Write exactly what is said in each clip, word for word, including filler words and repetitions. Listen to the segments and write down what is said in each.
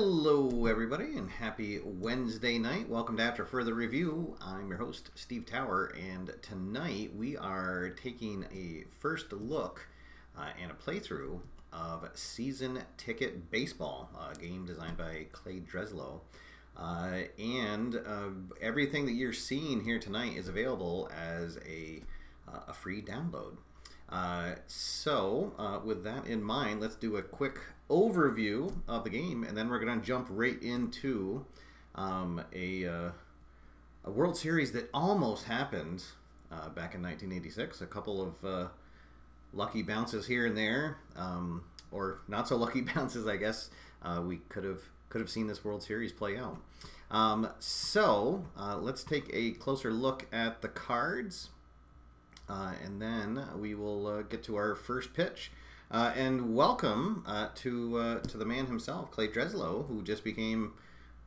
Hello everybody and happy Wednesday night. Welcome to After Further Review. I'm your host Steve Tower, and tonight we are taking a first look uh, and a playthrough of Season Ticket Baseball, a game designed by Clay Dreslough. Uh, and uh, everything that you're seeing here tonight is available as a, uh, a free download. Uh, so uh, with that in mind, let's do a quick overview of the game, and then we're going to jump right into um, a, uh, a World Series that almost happened uh, back in nineteen eighty-six. A couple of uh, lucky bounces here and there, um, or not so lucky bounces, I guess. Uh, we could have could have seen this World Series play out. Um, so uh, let's take a closer look at the cards, uh, and then we will uh, get to our first pitch. Uh, and welcome uh, to uh, to the man himself, Clay Dreslough, who just became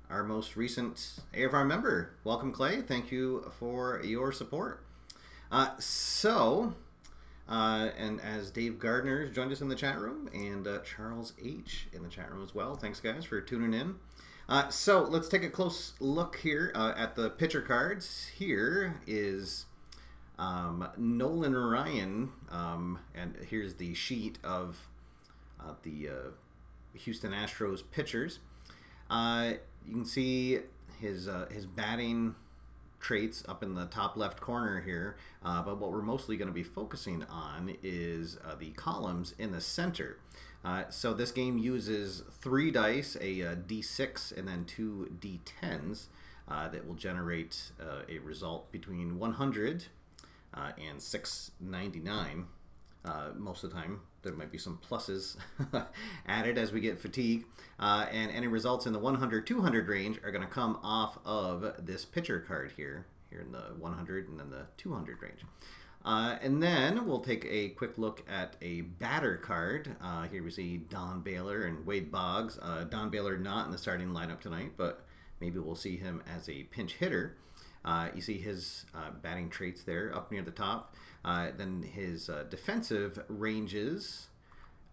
our most recent A F R member. Welcome, Clay. Thank you for your support. Uh, so, uh, and as Dave Gardner joined us in the chat room, and uh, Charles H. in the chat room as well. Thanks, guys, for tuning in. Uh, so let's take a close look here uh, at the pitcher cards. Here is... Um, Nolan Ryan, um, and here's the sheet of uh, the uh, Houston Astros pitchers. Uh, you can see his uh, his batting traits up in the top left corner here, uh, but what we're mostly going to be focusing on is uh, the columns in the center. Uh, so this game uses three dice, a uh, D six and then two D tens uh, that will generate uh, a result between one hundred Uh, and six ninety-nine uh, most of the time. There might be some pluses added as we get fatigue, uh, and any results in the one hundred two hundred range are going to come off of this pitcher card here here in the one hundred and then the two hundred range, uh, and then we'll take a quick look at a batter card. Uh, here we see Don Baylor and Wade Boggs. uh, Don Baylor not in the starting lineup tonight, but maybe we'll see him as a pinch hitter. Uh, you see his uh, batting traits there up near the top. Uh, then his uh, defensive ranges.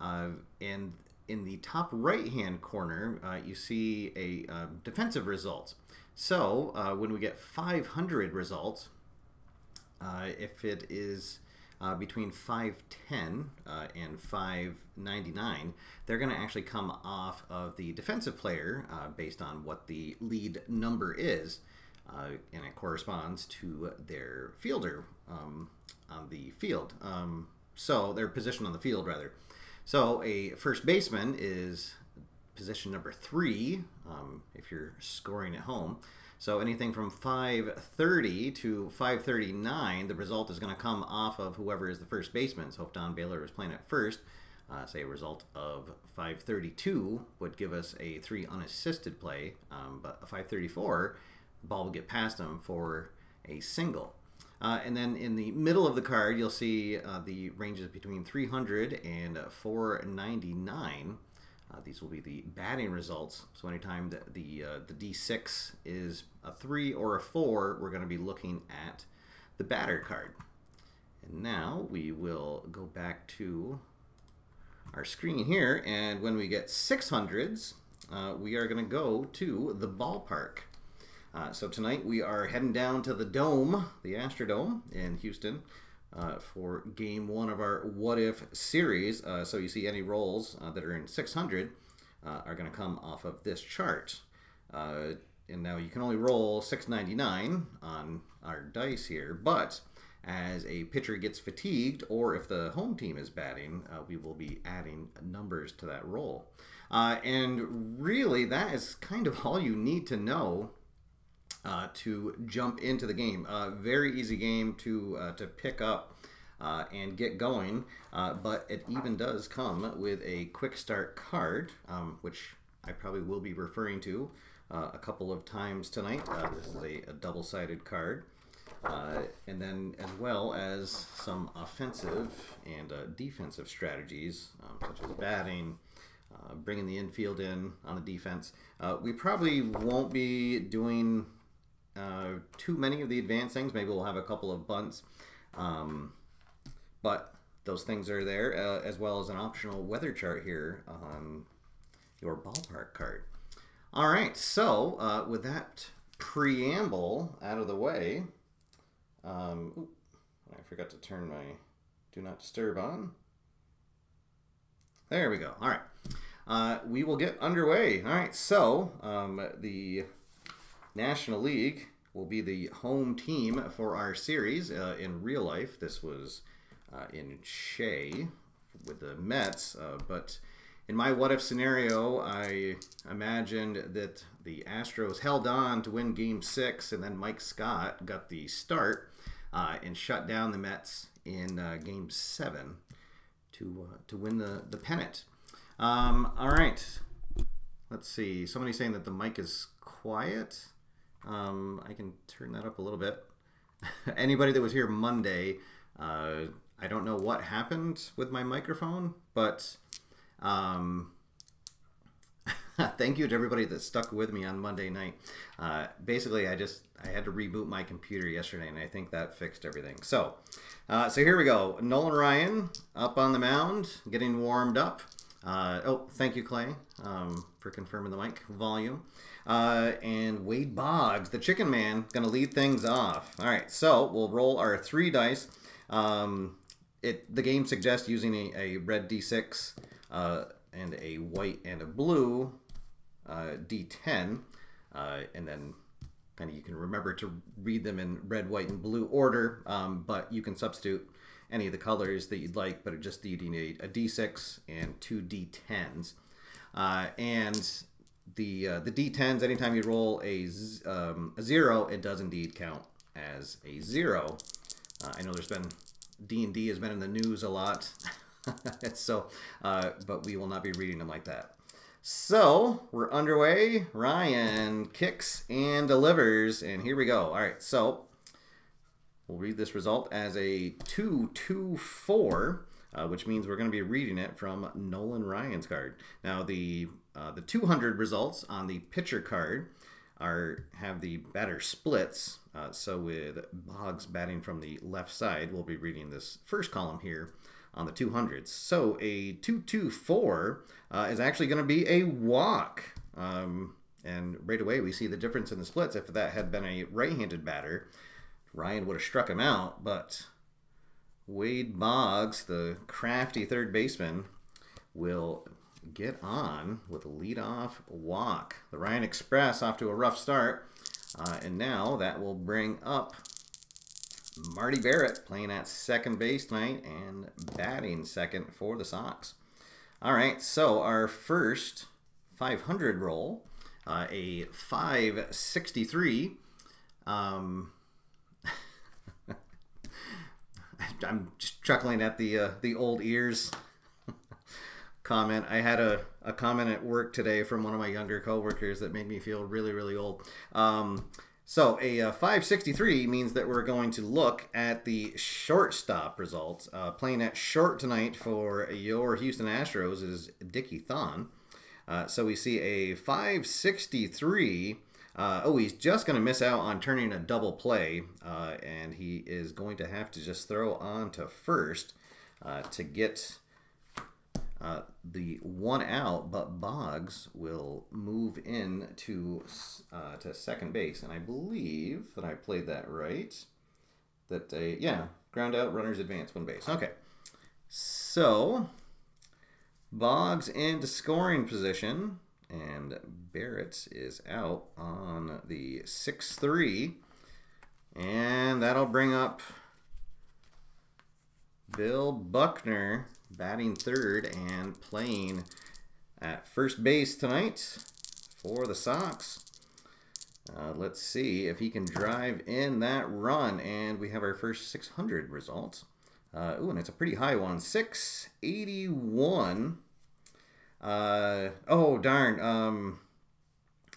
Uh, and in the top right-hand corner, uh, you see a uh, defensive result. So uh, when we get five hundred results, uh, if it is uh, between five ten uh, and five ninety-nine, they're going to actually come off of the defensive player uh, based on what the lead number is. Uh, and it corresponds to their fielder um, on the field. Um, so their position on the field, rather. So a first baseman is position number three um, if you're scoring at home. So anything from five thirty to five thirty-nine, the result is going to come off of whoever is the first baseman. So if Don Baylor was playing at first, uh, say a result of five thirty-two would give us a three unassisted play, um, but a five thirty-four ball will get past them for a single. Uh, and then in the middle of the card, you'll see uh, the ranges between three hundred and four ninety-nine. Uh, these will be the batting results. So anytime the, the, uh, the D six is a three or a four, we're going to be looking at the batter card. And now we will go back to our screen here, and when we get six hundreds, uh, we are going to go to the ballpark. Uh, so tonight we are heading down to the Dome, the Astrodome in Houston, uh, for game one of our What If series. Uh, so you see any rolls uh, that are in six hundred uh, are going to come off of this chart. Uh, and now you can only roll six ninety-nine on our dice here, but as a pitcher gets fatigued or if the home team is batting, uh, we will be adding numbers to that roll. Uh, and really that is kind of all you need to know Uh, to jump into the game. Uh, very easy game to uh, to pick up uh, and get going, uh, but it even does come with a quick start card, um, which I probably will be referring to uh, a couple of times tonight. Uh, this is a, a double-sided card, uh, and then as well as some offensive and uh, defensive strategies, um, such as batting, uh, bringing the infield in on the defense. Uh, we probably won't be doing Uh, too many of the advanced things. Maybe we'll have a couple of bunts, um, but those things are there, uh, as well as an optional weather chart here on your ballpark card. All right, so uh, with that preamble out of the way, um, ooh, I forgot to turn my do not disturb on. There we go. All right, uh, we will get underway. All right, so um, the National League will be the home team for our series. Uh, in real life, this was uh, in Shea with the Mets, uh, but in my what-if scenario, I imagined that the Astros held on to win Game six, and then Mike Scott got the start uh, and shut down the Mets in uh, Game seven to uh, to win the, the pennant. Um, all right. Let's see. Somebody's saying that the mic is quiet. Um, I can turn that up a little bit. Anybody that was here Monday, uh, I don't know what happened with my microphone, but um, thank you to everybody that stuck with me on Monday night. Uh, basically, I just I had to reboot my computer yesterday, and I think that fixed everything. So, uh, so here we go. Nolan Ryan up on the mound, getting warmed up. Uh, oh, thank you, Clay, um, for confirming the mic volume. Uh, and Wade Boggs, the Chicken Man, going to lead things off. All right, so we'll roll our three dice. Um, it the game suggests using a, a red D six uh, and a white and a blue uh, D ten, uh, and then kind of you can remember to read them in red, white, and blue order, um, but you can substitute any of the colors that you'd like, but it just you need a D six and two D tens. Uh, and the uh, the D tens, anytime you roll a, um, a zero, it does indeed count as a zero. Uh, I know there's been D and D has been in the news a lot, so uh, but we will not be reading them like that. So we're underway. Ryan kicks and delivers, and here we go. All right, so we'll read this result as a two two four, uh, which means we're going to be reading it from Nolan Ryan's card. Now, the uh, the two hundred results on the pitcher card are have the batter splits. Uh, so with Boggs batting from the left side, we'll be reading this first column here on the two hundreds. So a two two four uh, is actually going to be a walk. Um, and right away, we see the difference in the splits. If that had been a right-handed batter, Ryan would have struck him out, but Wade Boggs, the crafty third baseman, will get on with a leadoff walk. The Ryan Express off to a rough start, uh, and now that will bring up Marty Barrett, playing at second base tonight and batting second for the Sox. All right, so our first five hundred roll, uh, a five sixty-three. Um... I'm just chuckling at the uh, the old ears comment. I had a, a comment at work today from one of my younger coworkers that made me feel really, really old. Um, so a uh, five sixty-three means that we're going to look at the shortstop results. Uh, playing at short tonight for your Houston Astros is Dickie Thon. Uh, so we see a five sixty-three. Uh, oh, he's just going to miss out on turning a double play, uh, and he is going to have to just throw on to first uh, to get uh, the one out, but Boggs will move in to, uh, to second base, and I believe that I played that right. That uh, yeah, ground out, runners advance, one base. Okay, so Boggs into scoring position. And Barrett is out on the six three. And that'll bring up Bill Buckner, batting third and playing at first base tonight for the Sox. Uh, let's see if he can drive in that run. And we have our first six hundred result. Uh, ooh, and it's a pretty high one, six eighty-one. Uh, oh, darn, um,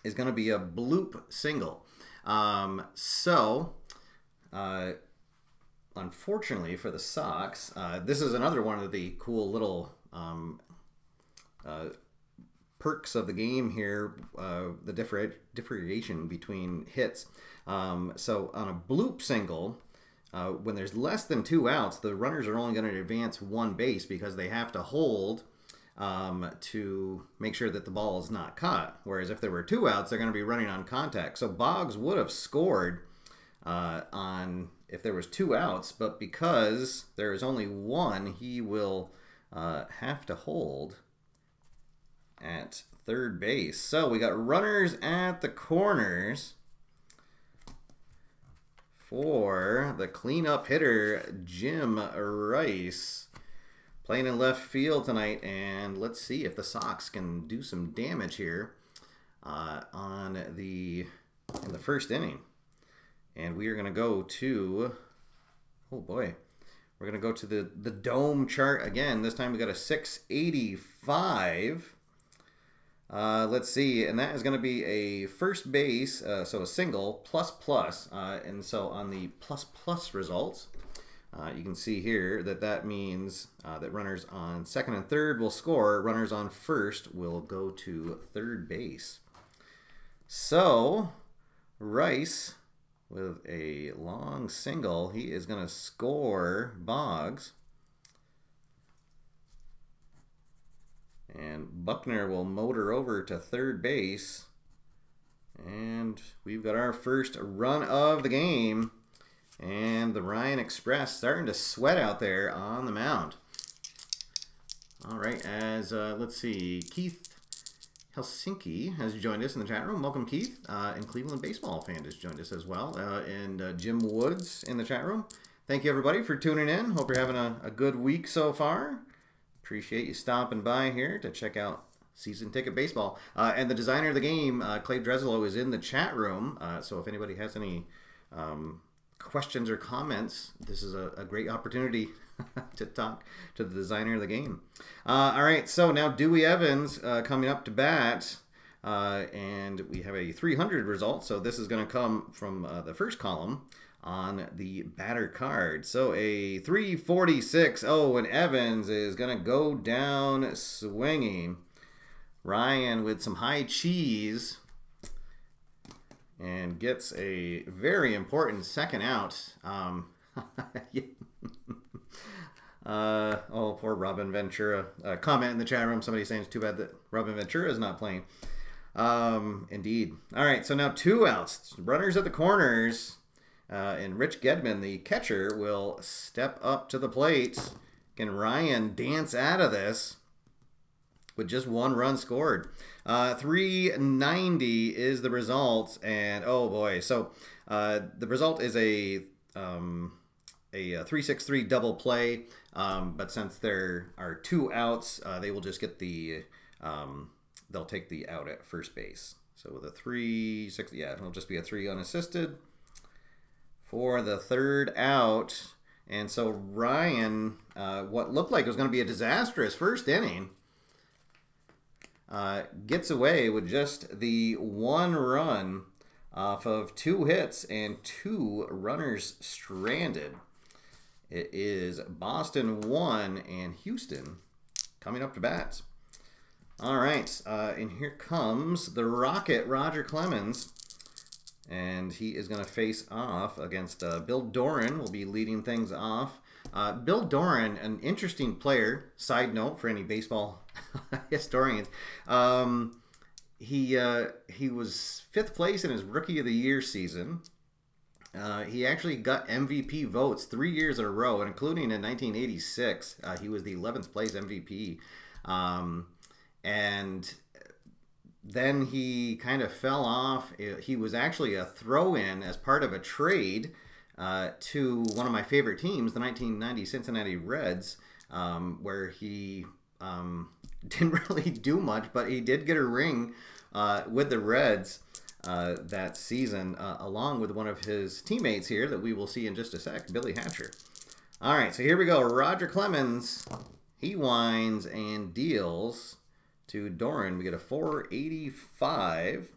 is going to be a bloop single. Um, so, uh, unfortunately for the Sox, uh, this is another one of the cool little, um, uh, perks of the game here, uh, the different differentiation between hits. Um, so on a bloop single, uh, when there's less than two outs, the runners are only going to advance one base because they have to hold um, to make sure that the ball is not caught. Whereas if there were two outs, they're going to be running on contact. So Boggs would have scored uh, on if there was two outs, but because there is only one, he will uh, have to hold at third base. So we got runners at the corners for the cleanup hitter, Jim Rice, playing in left field tonight. And let's see if the Sox can do some damage here uh, on the in the first inning. And we are going to go to, oh boy, we're going to go to the, the dome chart again. This time we got a six eighty-five. Uh, let's see, and that is going to be a first base, uh, so a single, plus plus. Uh, and so on the plus plus results, uh, you can see here that that means uh, that runners on second and third will score. Runners on first will go to third base. So Rice, with a long single, he is going to score Boggs. And Buckner will motor over to third base. And we've got our first run of the game. And the Ryan Express starting to sweat out there on the mound. All right, as uh, let's see, Keith Helsinki has joined us in the chat room. Welcome, Keith. Uh, and Cleveland Baseball Fan has joined us as well. Uh, and uh, Jim Woods in the chat room. Thank you, everybody, for tuning in. Hope you're having a, a good week so far. Appreciate you stopping by here to check out Season Ticket Baseball. Uh, and the designer of the game, uh, Clay Dreslough, is in the chat room. Uh, so if anybody has any um, questions or comments, this is a, a great opportunity to talk to the designer of the game. Uh, all right, so now Dewey Evans uh, coming up to bat. Uh, and we have a three hundred result. So this is going to come from uh, the first column on the batter card. So a three forty-six. Oh, and Evans is going to go down swinging. Ryan with some high cheese and gets a very important second out. Um, uh, oh, poor Robin Ventura. Uh, comment in the chat room. Somebody saying it's too bad that Robin Ventura is not playing. Um, indeed. All right, so now two outs. Runners at the corners. Uh, and Rich Gedman, the catcher, will step up to the plate. Can Ryan dance out of this with just one run scored? Uh, three ninety is the result, and oh boy! So uh, the result is a um, a three six three double play. Um, but since there are two outs, uh, they will just get the um, they'll take the out at first base. So with a three six, yeah, it'll just be a three unassisted for the third out. And so Ryan, uh, what looked like was going to be a disastrous first inning, uh, gets away with just the one run off of two hits and two runners stranded. It is Boston one and Houston coming up to bat. All right, uh, and here comes the Rocket, Roger Clemens. And he is going to face off against uh, Bill Doran, will be leading things off. Uh, Bill Doran, an interesting player, side note for any baseball historians. Um, he, uh, he was fifth place in his Rookie of the Year season. Uh, he actually got M V P votes three years in a row, including in nineteen eighty-six. Uh, he was the eleventh place M V P. Um, and... Then he kind of fell off. He was actually a throw-in as part of a trade uh, to one of my favorite teams, the nineteen ninety Cincinnati Reds, um, where he um, didn't really do much, but he did get a ring uh, with the Reds uh, that season, uh, along with one of his teammates here that we will see in just a sec, Billy Hatcher. All right, so here we go. Roger Clemens, he winds and deals to Doran. We get a four eighty-five,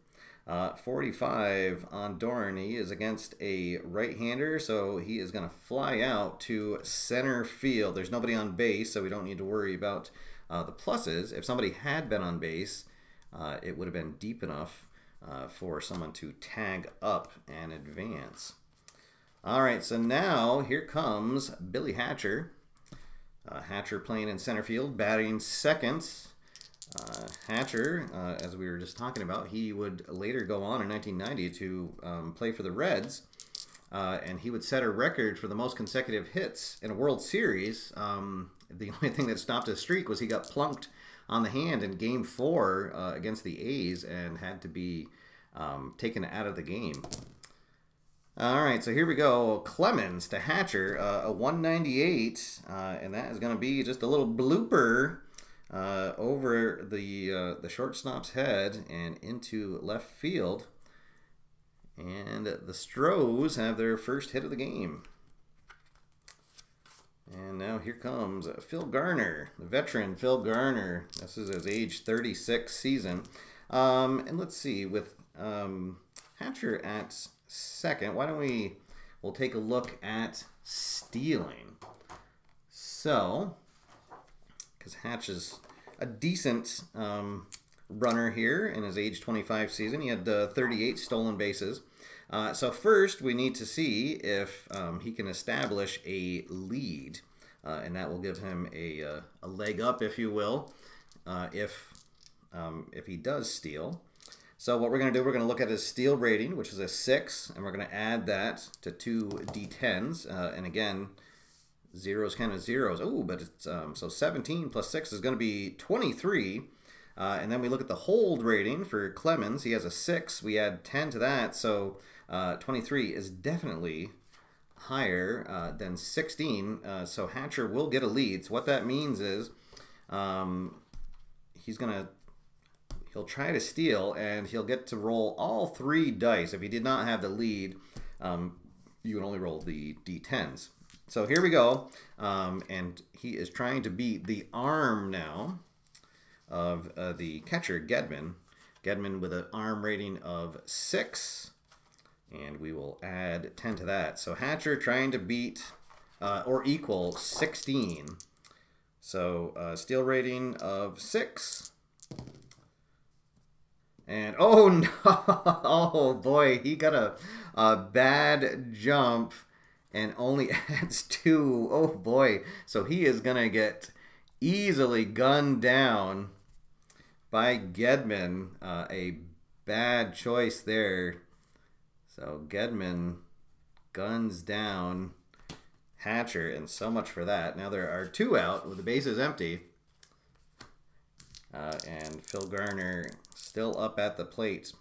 uh, forty-five on Doran. He is against a right-hander, so he is going to fly out to center field. There's nobody on base, so we don't need to worry about uh, the pluses. If somebody had been on base, uh, it would have been deep enough uh, for someone to tag up and advance. All right, so now here comes Billy Hatcher. Uh, Hatcher playing in center field, batting second. Uh, Hatcher, uh, as we were just talking about, he would later go on in nineteen ninety to um, play for the Reds, uh, and he would set a record for the most consecutive hits in a World Series. Um, the only thing that stopped his streak was he got plunked on the hand in Game Four uh, against the A's and had to be um, taken out of the game. All right, so here we go. Clemens to Hatcher, uh, a one ninety-eight, uh, and that is going to be just a little blooper uh, over the uh, the shortstop's head and into left field. And the Astros have their first hit of the game. And now here comes Phil Garner, the veteran Phil Garner. This is his age thirty-six season. Um, and let's see, with um, Hatcher at second, why don't we, we'll take a look at stealing. So, because Hatch is a decent um, runner here in his age twenty-five season. He had uh, thirty-eight stolen bases. Uh, so first, we need to see if um, he can establish a lead, uh, and that will give him a, uh, a leg up, if you will, uh, if, um, if he does steal. So what we're going to do, we're going to look at his steal rating, which is a six, and we're going to add that to two D tens. Uh, and again, zeros kind of zeros. Oh, but it's um, so seventeen plus six is going to be twenty-three. Uh, and then we look at the hold rating for Clemens. He has a six. We add ten to that, so uh, twenty-three is definitely higher uh, than sixteen. Uh, so Hatcher will get a lead. So what that means is um, he's going to he'll try to steal, and he'll get to roll all three dice. If he did not have the lead, um, you would only roll the D tens. So here we go, um, and he is trying to beat the arm now of uh, the catcher, Gedman. Gedman with an arm rating of six, and we will add ten to that. So Hatcher trying to beat uh, or equal sixteen. So uh, steal rating of six. And oh no, oh boy, he got a, a bad jump and only adds two. Oh boy, so he is going to get easily gunned down by Gedman. Uh, a bad choice there. So Gedman guns down Hatcher, and so much for that. Now there are two out with the bases empty. Uh, and Phil Garner still up at the plate.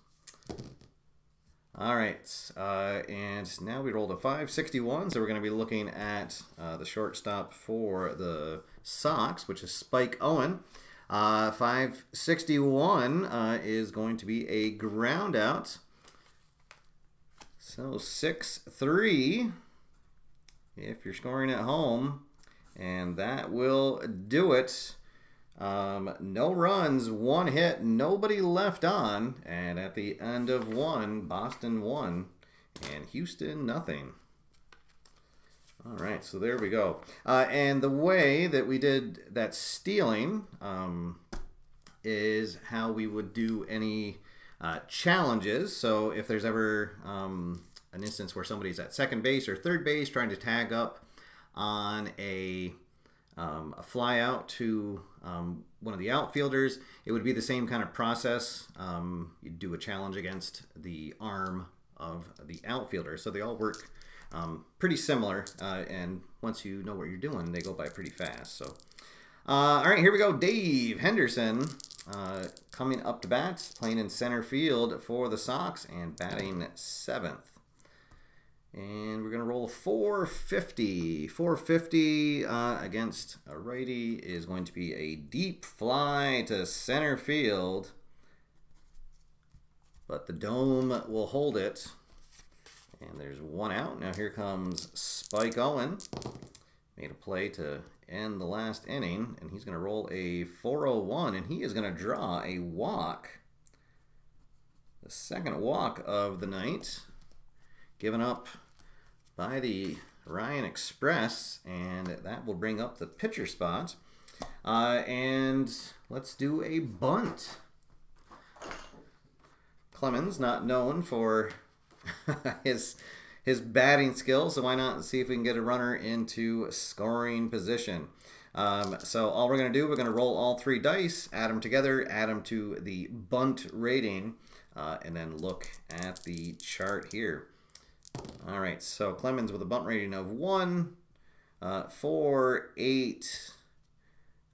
All right, uh, and now we rolled a five sixty-one, so we're going to be looking at uh, the shortstop for the Sox, which is Spike Owen. Uh, five sixty-one uh, is going to be a ground out. So six three if you're scoring at home, and that will do it. Um, no runs, one hit, nobody left on, and at the end of one, Boston won, and Houston nothing. All right, so there we go. Uh, and the way that we did that stealing um, is how we would do any uh, challenges. So if there's ever um, an instance where somebody's at second base or third base trying to tag up on a Um, a fly out to um, one of the outfielders, it would be the same kind of process. Um, you do a challenge against the arm of the outfielder. So they all work um, pretty similar, uh, and once you know what you're doing, they go by pretty fast. So, uh, all right, here we go. Dave Henderson uh, coming up to bat, playing in center field for the Sox and batting seventh. And we're going to roll four fifty. four fifty uh, against a righty is going to be a deep fly to center field. But the dome will hold it. And there's one out. Now here comes Spike Owen. Made a play to end the last inning. And he's going to roll a four oh one. And he is going to draw a walk. The second walk of the night. Given up by the Ryan Express, and that will bring up the pitcher spot. Uh, and let's do a bunt. Clemens, not known for his his batting skills, so why not see if we can get a runner into scoring position. Um, so all we're going to do, we're going to roll all three dice, add them together, add them to the bunt rating, uh, and then look at the chart here. All right, so Clemens with a bunt rating of one, uh, four, eight,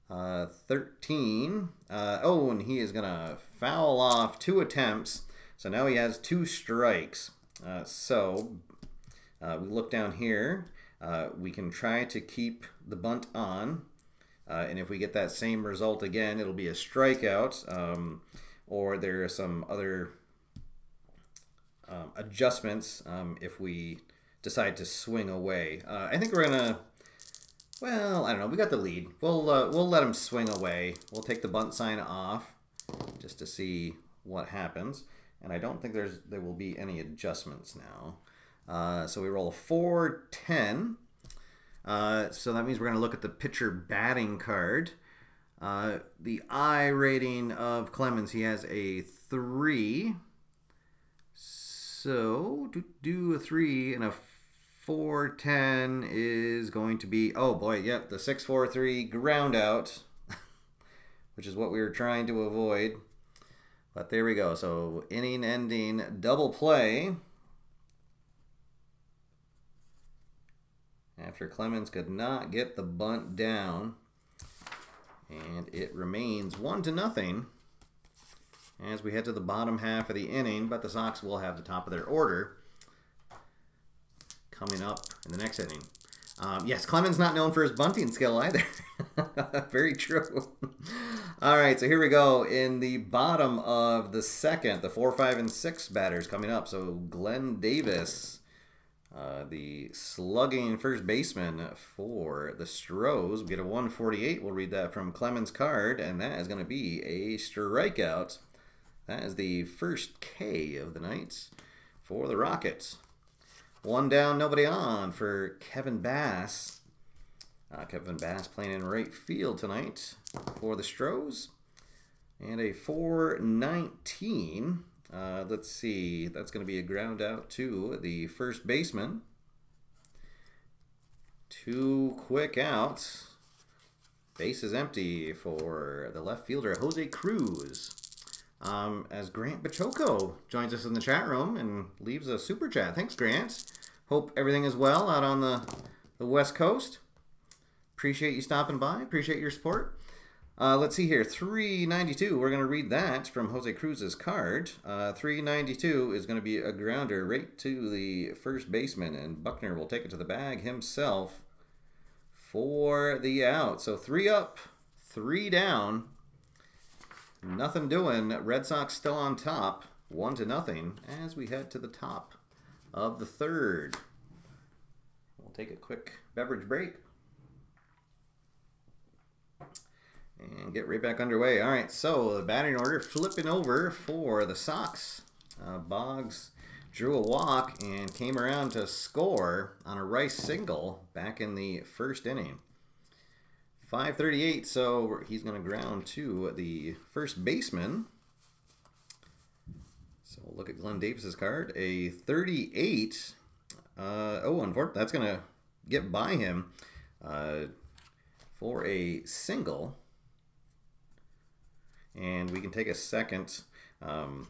uh, thirteen. Uh, oh, and he is going to foul off two attempts. So now he has two strikes. Uh, so uh, we look down here. Uh, we can try to keep the bunt on. Uh, and if we get that same result again, it'll be a strikeout. Um, or there are some other um, adjustments um, if we decide to swing away. Uh, I think we're going to, well, I don't know. We got the lead. We'll, uh, we'll let him swing away. We'll take the bunt sign off just to see what happens. And I don't think there's there will be any adjustments now. Uh, so we roll a four ten. Uh, so that means we're going to look at the pitcher batting card. Uh, the I rating of Clemens, he has a three. So do, do a three and a four ten is going to be, oh boy, yep, the six four three ground out, which is what we were trying to avoid. But there we go. So inning ending double play. After Clemens could not get the bunt down, and it remains one to nothing as we head to the bottom half of the inning, but the Sox will have the top of their order coming up in the next inning. Um, yes, Clemens not known for his bunting skill either. Very true. All right, so here we go in the bottom of the second. The four, five, and six batters coming up. So Glenn Davis, uh, the slugging first baseman for the Stros, we get a one forty-eight. We'll read that from Clemens' card, and that is going to be a strikeout. That is the first K of the night for the Rockets. One down, nobody on for Kevin Bass. Uh, Kevin Bass playing in right field tonight for the Stros. And a four nineteen. Uh, let's see. That's going to be a ground out to the first baseman. Two quick outs. Base is empty for the left fielder, Jose Cruz. Um, as Grant Bachoco joins us in the chat room and leaves a super chat. Thanks, Grant. Hope everything is well out on the, the West Coast. Appreciate you stopping by. Appreciate your support. Uh, let's see here. three ninety-two. We're going to read that from Jose Cruz's card. Uh, three ninety-two is going to be a grounder right to the first baseman, and Buckner will take it to the bag himself for the out. So three up, three down. Nothing doing. Red Sox still on top, one to nothing, as we head to the top of the third. We'll take a quick beverage break and get right back underway. All right, so the batting order flipping over for the Sox. Uh, Boggs drew a walk and came around to score on a Rice single back in the first inning. five thirty-eight, so he's going to ground to the first baseman. So we'll look at Glenn Davis's card. A thirty-eight. Uh, oh, unfortunately, that's going to get by him uh, for a single. And we can take a second. Um,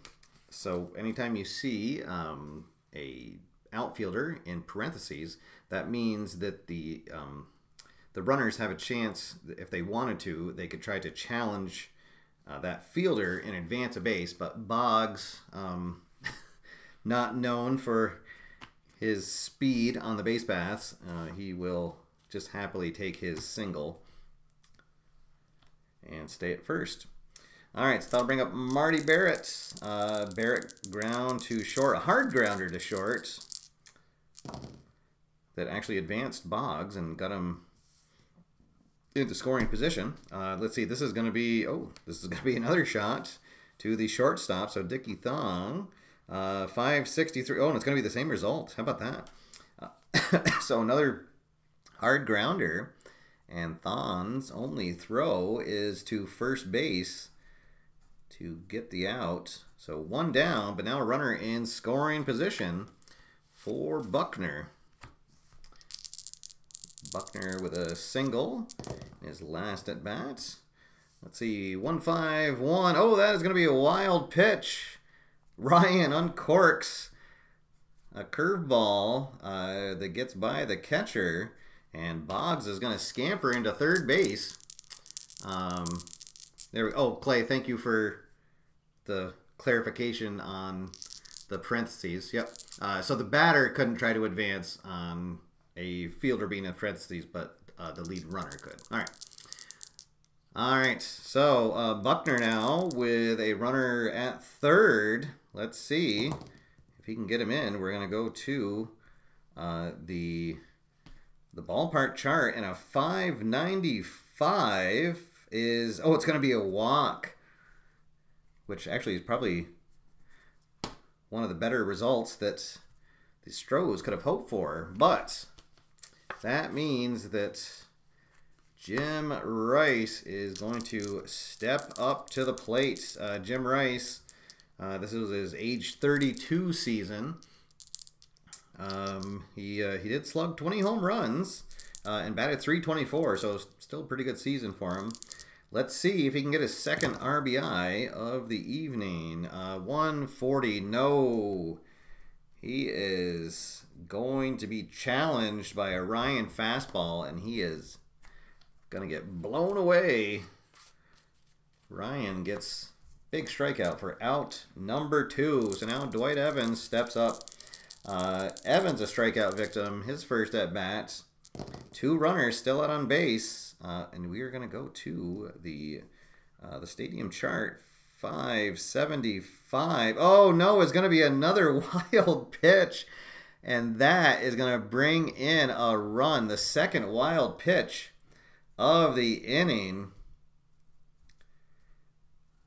so anytime you see um, a outfielder in parentheses, that means that the... Um, The runners have a chance, if they wanted to, they could try to challenge uh, that fielder in advance of base, but Boggs, um, not known for his speed on the base paths, uh, he will just happily take his single and stay at first. All right, so that'll bring up Marty Barrett. Uh, Barrett ground to short, a hard grounder to short that actually advanced Boggs and got him into scoring position. Uh, let's see, this is going to be, oh, this is going to be another shot to the shortstop. So Dickie Thon, uh, five sixty-three. Oh, and it's going to be the same result. How about that? Uh, so another hard grounder, and Thon's only throw is to first base to get the out. So one down, but now a runner in scoring position for Buckner. Buckner with a single in his last at bat. Let's see, one five one. Oh, that is going to be a wild pitch. Ryan uncorks a curveball uh, that gets by the catcher, and Boggs is going to scamper into third base. Um, there we, oh, Clay, thank you for the clarification on the parentheses. Yep. Uh, so the batter couldn't try to advance on a fielder being in parentheses, but uh, the lead runner could. All right. All right. So uh, Buckner now with a runner at third. Let's see if he can get him in. We're going to go to uh, the the ballpark chart, and a five ninety-five is, oh, it's going to be a walk, which actually is probably one of the better results that the Astros could have hoped for. But that means that Jim Rice is going to step up to the plate. Uh, Jim Rice, uh, this was his age thirty-two season. Um, he, uh, he did slug twenty home runs uh, and batted three twenty-four, so still a pretty good season for him. Let's see if he can get his second R B I of the evening. Uh, one forty, no. He is going to be challenged by a Ryan fastball, and he is going to get blown away. Ryan gets big strikeout for out number two. So now Dwight Evans steps up. Uh, Evans a strikeout victim, his first at bat. Two runners still out on base, uh, and we are going to go to the uh, the stadium chart. Five seventy-five. Oh no, it's going to be another wild pitch, and that is going to bring in a run. The second wild pitch of the inning.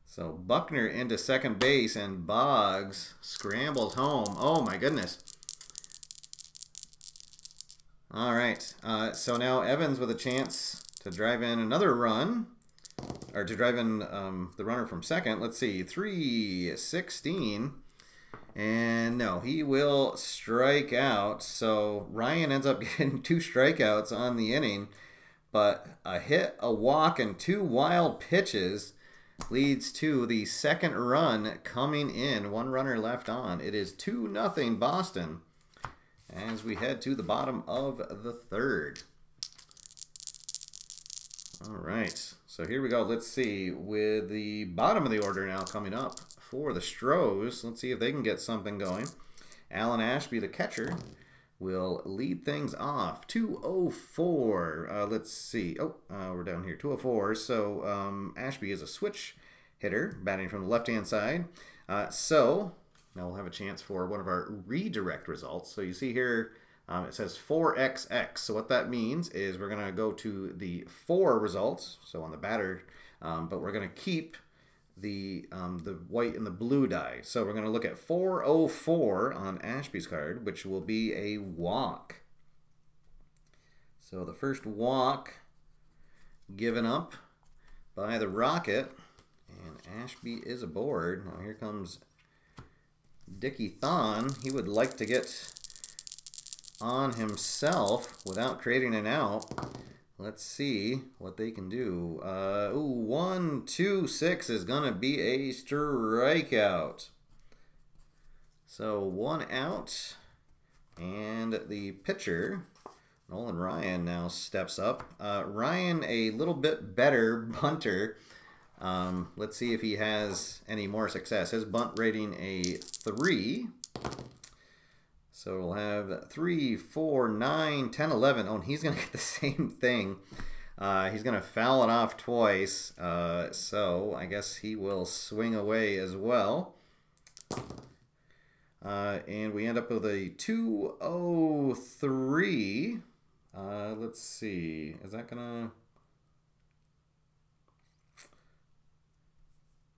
So Buckner into second base, and Boggs scrambles home. Oh my goodness. All right, uh, so now Evans with a chance to drive in another run, or to drive in um, the runner from second. Let's see, three sixteen, and no, he will strike out. So Ryan ends up getting two strikeouts on the inning, but a hit, a walk, and two wild pitches leads to the second run coming in. One runner left on. It is two nothing Boston as we head to the bottom of the third. All right, so here we go. Let's see, with the bottom of the order now coming up for the Astros. Let's see if they can get something going. Alan Ashby, the catcher, will lead things off. two oh four, uh, let's see. Oh, uh, we're down here, two oh four. So um, Ashby is a switch hitter, batting from the left-hand side. Uh, so... Now we'll have a chance for one of our redirect results. So you see here, um, it says four X X. So what that means is we're going to go to the four results, so on the batter, um, but we're going to keep the um, the white and the blue die. So we're going to look at four oh four on Ashby's card, which will be a walk. So the first walk given up by the Rocket, and Ashby is aboard. Now here comes Dickie Thon. He would like to get on himself without creating an out. Let's see what they can do. Uh, ooh, one, two, six is going to be a strikeout. So one out, and the pitcher, Nolan Ryan, now steps up. Uh, Ryan, a little bit better bunter. Um, let's see if he has any more success. His bunt rating a three. So we'll have three, four, nine, ten, eleven. Oh, and he's going to get the same thing. Uh, he's going to foul it off twice. Uh, so I guess he will swing away as well. Uh, and we end up with a two oh three. Uh, let's see. Is that going to...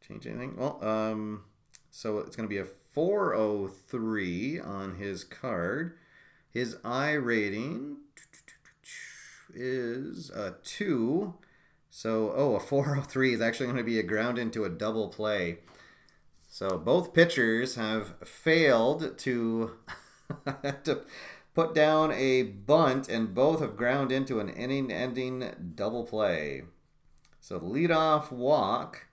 change anything? Well, um, so it's going to be a four oh three on his card. His I rating is a two. So, oh, a four oh three is actually going to be a ground into a double play. So both pitchers have failed to, to put down a bunt, and both have ground into an inning-ending double play. So the leadoff walk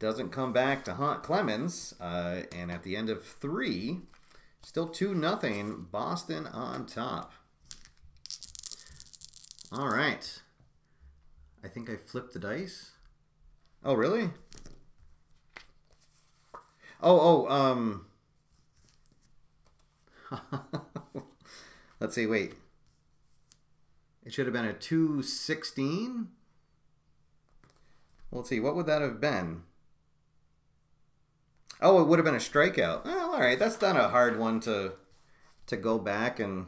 doesn't come back to haunt Clemens, uh, and at the end of three, still two nothing, Boston on top. All right. I think I flipped the dice. Oh, really? Oh, oh, um... Let's see, wait. It should have been a two sixteen? Well, let's see, what would that have been? Oh, it would have been a strikeout. Well, all right, that's not a hard one to to go back and...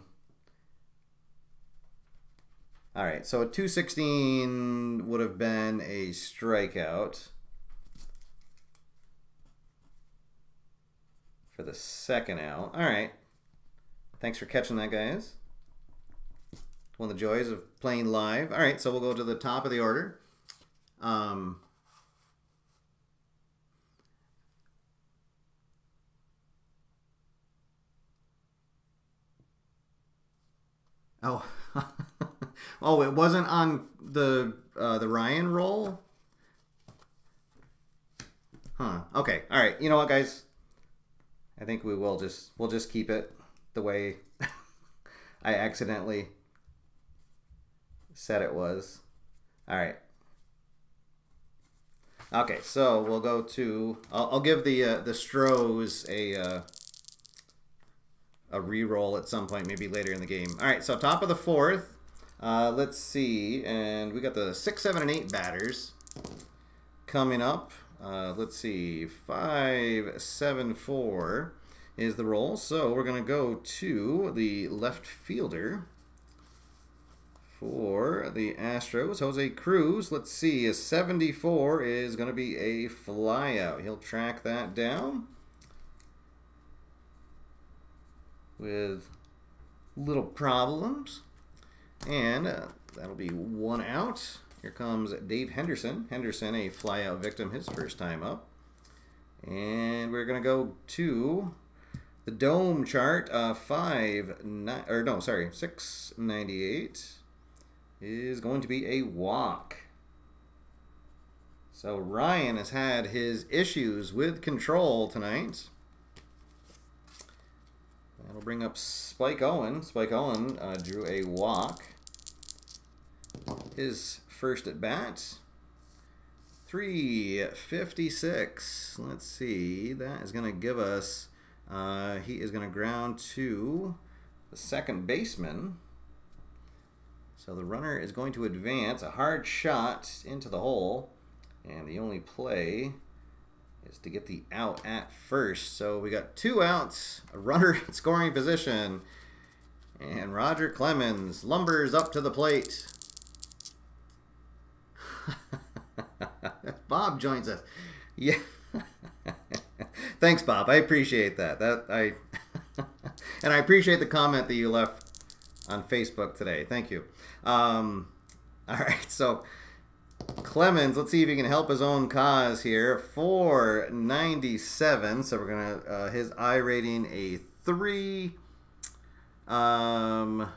All right, so a two sixteen would have been a strikeout for the second out. All right. Thanks for catching that, guys. One of the joys of playing live. All right, so we'll go to the top of the order. Um, oh, oh, it wasn't on the uh, the Ryan roll, huh? Okay, all right. You know what, guys? I think we will just we'll just keep it the way I accidentally said it was. All right. Okay, so we'll go to. I'll, I'll give the uh, the Stros a uh, a reroll at some point, maybe later in the game. All right, so top of the fourth. Uh, let's see, and we got the six, seven, and eight batters coming up. Uh, let's see, five, seven, four is the roll. So we're gonna go to the left fielder for the Astros, Jose Cruz. Let's see, a seventy-four is gonna be a flyout. He'll track that down with little problems, and uh, that'll be one out. Here comes Dave Henderson. Henderson, a flyout victim, his first time up, and we're gonna go to the dome chart. Uh, five nine or no, sorry, six ninety-eight is going to be a walk. So Ryan has had his issues with control tonight. That'll bring up Spike Owen. Spike Owen uh, drew a walk. His first at bat, three fifty-six. Let's see. That is going to give us. Uh, he is going to ground to the second baseman. So the runner is going to advance. A hard shot into the hole, and the only play is to get the out at first. So we got two outs, a runner in scoring position, and Roger Clemens lumbers up to the plate. Bob joins us. Yeah. Thanks, Bob. I appreciate that. That I and I appreciate the comment that you left on Facebook today. Thank you. Um, all right, so Clemens, let's see if he can help his own cause here. four ninety-seven. So we're gonna uh, his I rating a three. Um,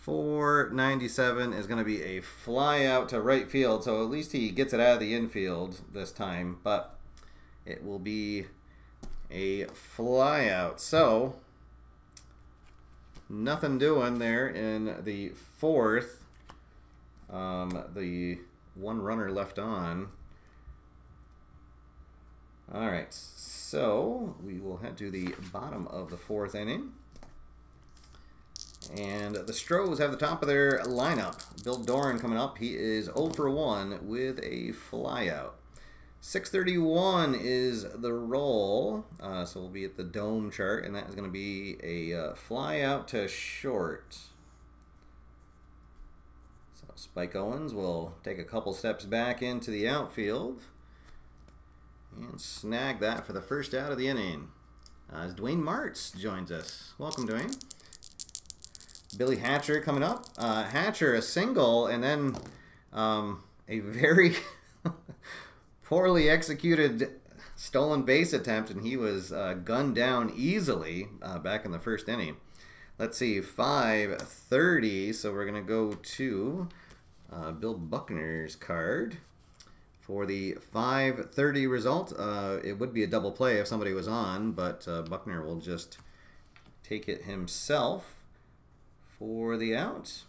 four ninety-seven is gonna be a fly out to right field. So at least he gets it out of the infield this time, but it will be a fly out. So nothing doing there in the fourth. Um, the one runner left on. All right, so we will head to the bottom of the fourth inning. And the Stros have the top of their lineup. Bill Doran coming up. He is oh for one with a flyout. six thirty-one is the roll. Uh, so we'll be at the dome chart, and that is going to be a uh, flyout to short. So Spike Owens will take a couple steps back into the outfield and snag that for the first out of the inning. Uh, as Dwayne Martz joins us. Welcome, Dwayne. Billy Hatcher coming up. Uh, Hatcher, a single, and then um, a very poorly executed stolen base attempt, and he was uh, gunned down easily uh, back in the first inning. Let's see, five thirty, so we're going to go to uh, Bill Buckner's card. For the five thirty result, uh, it would be a double play if somebody was on, but uh, Buckner will just take it himself for the out.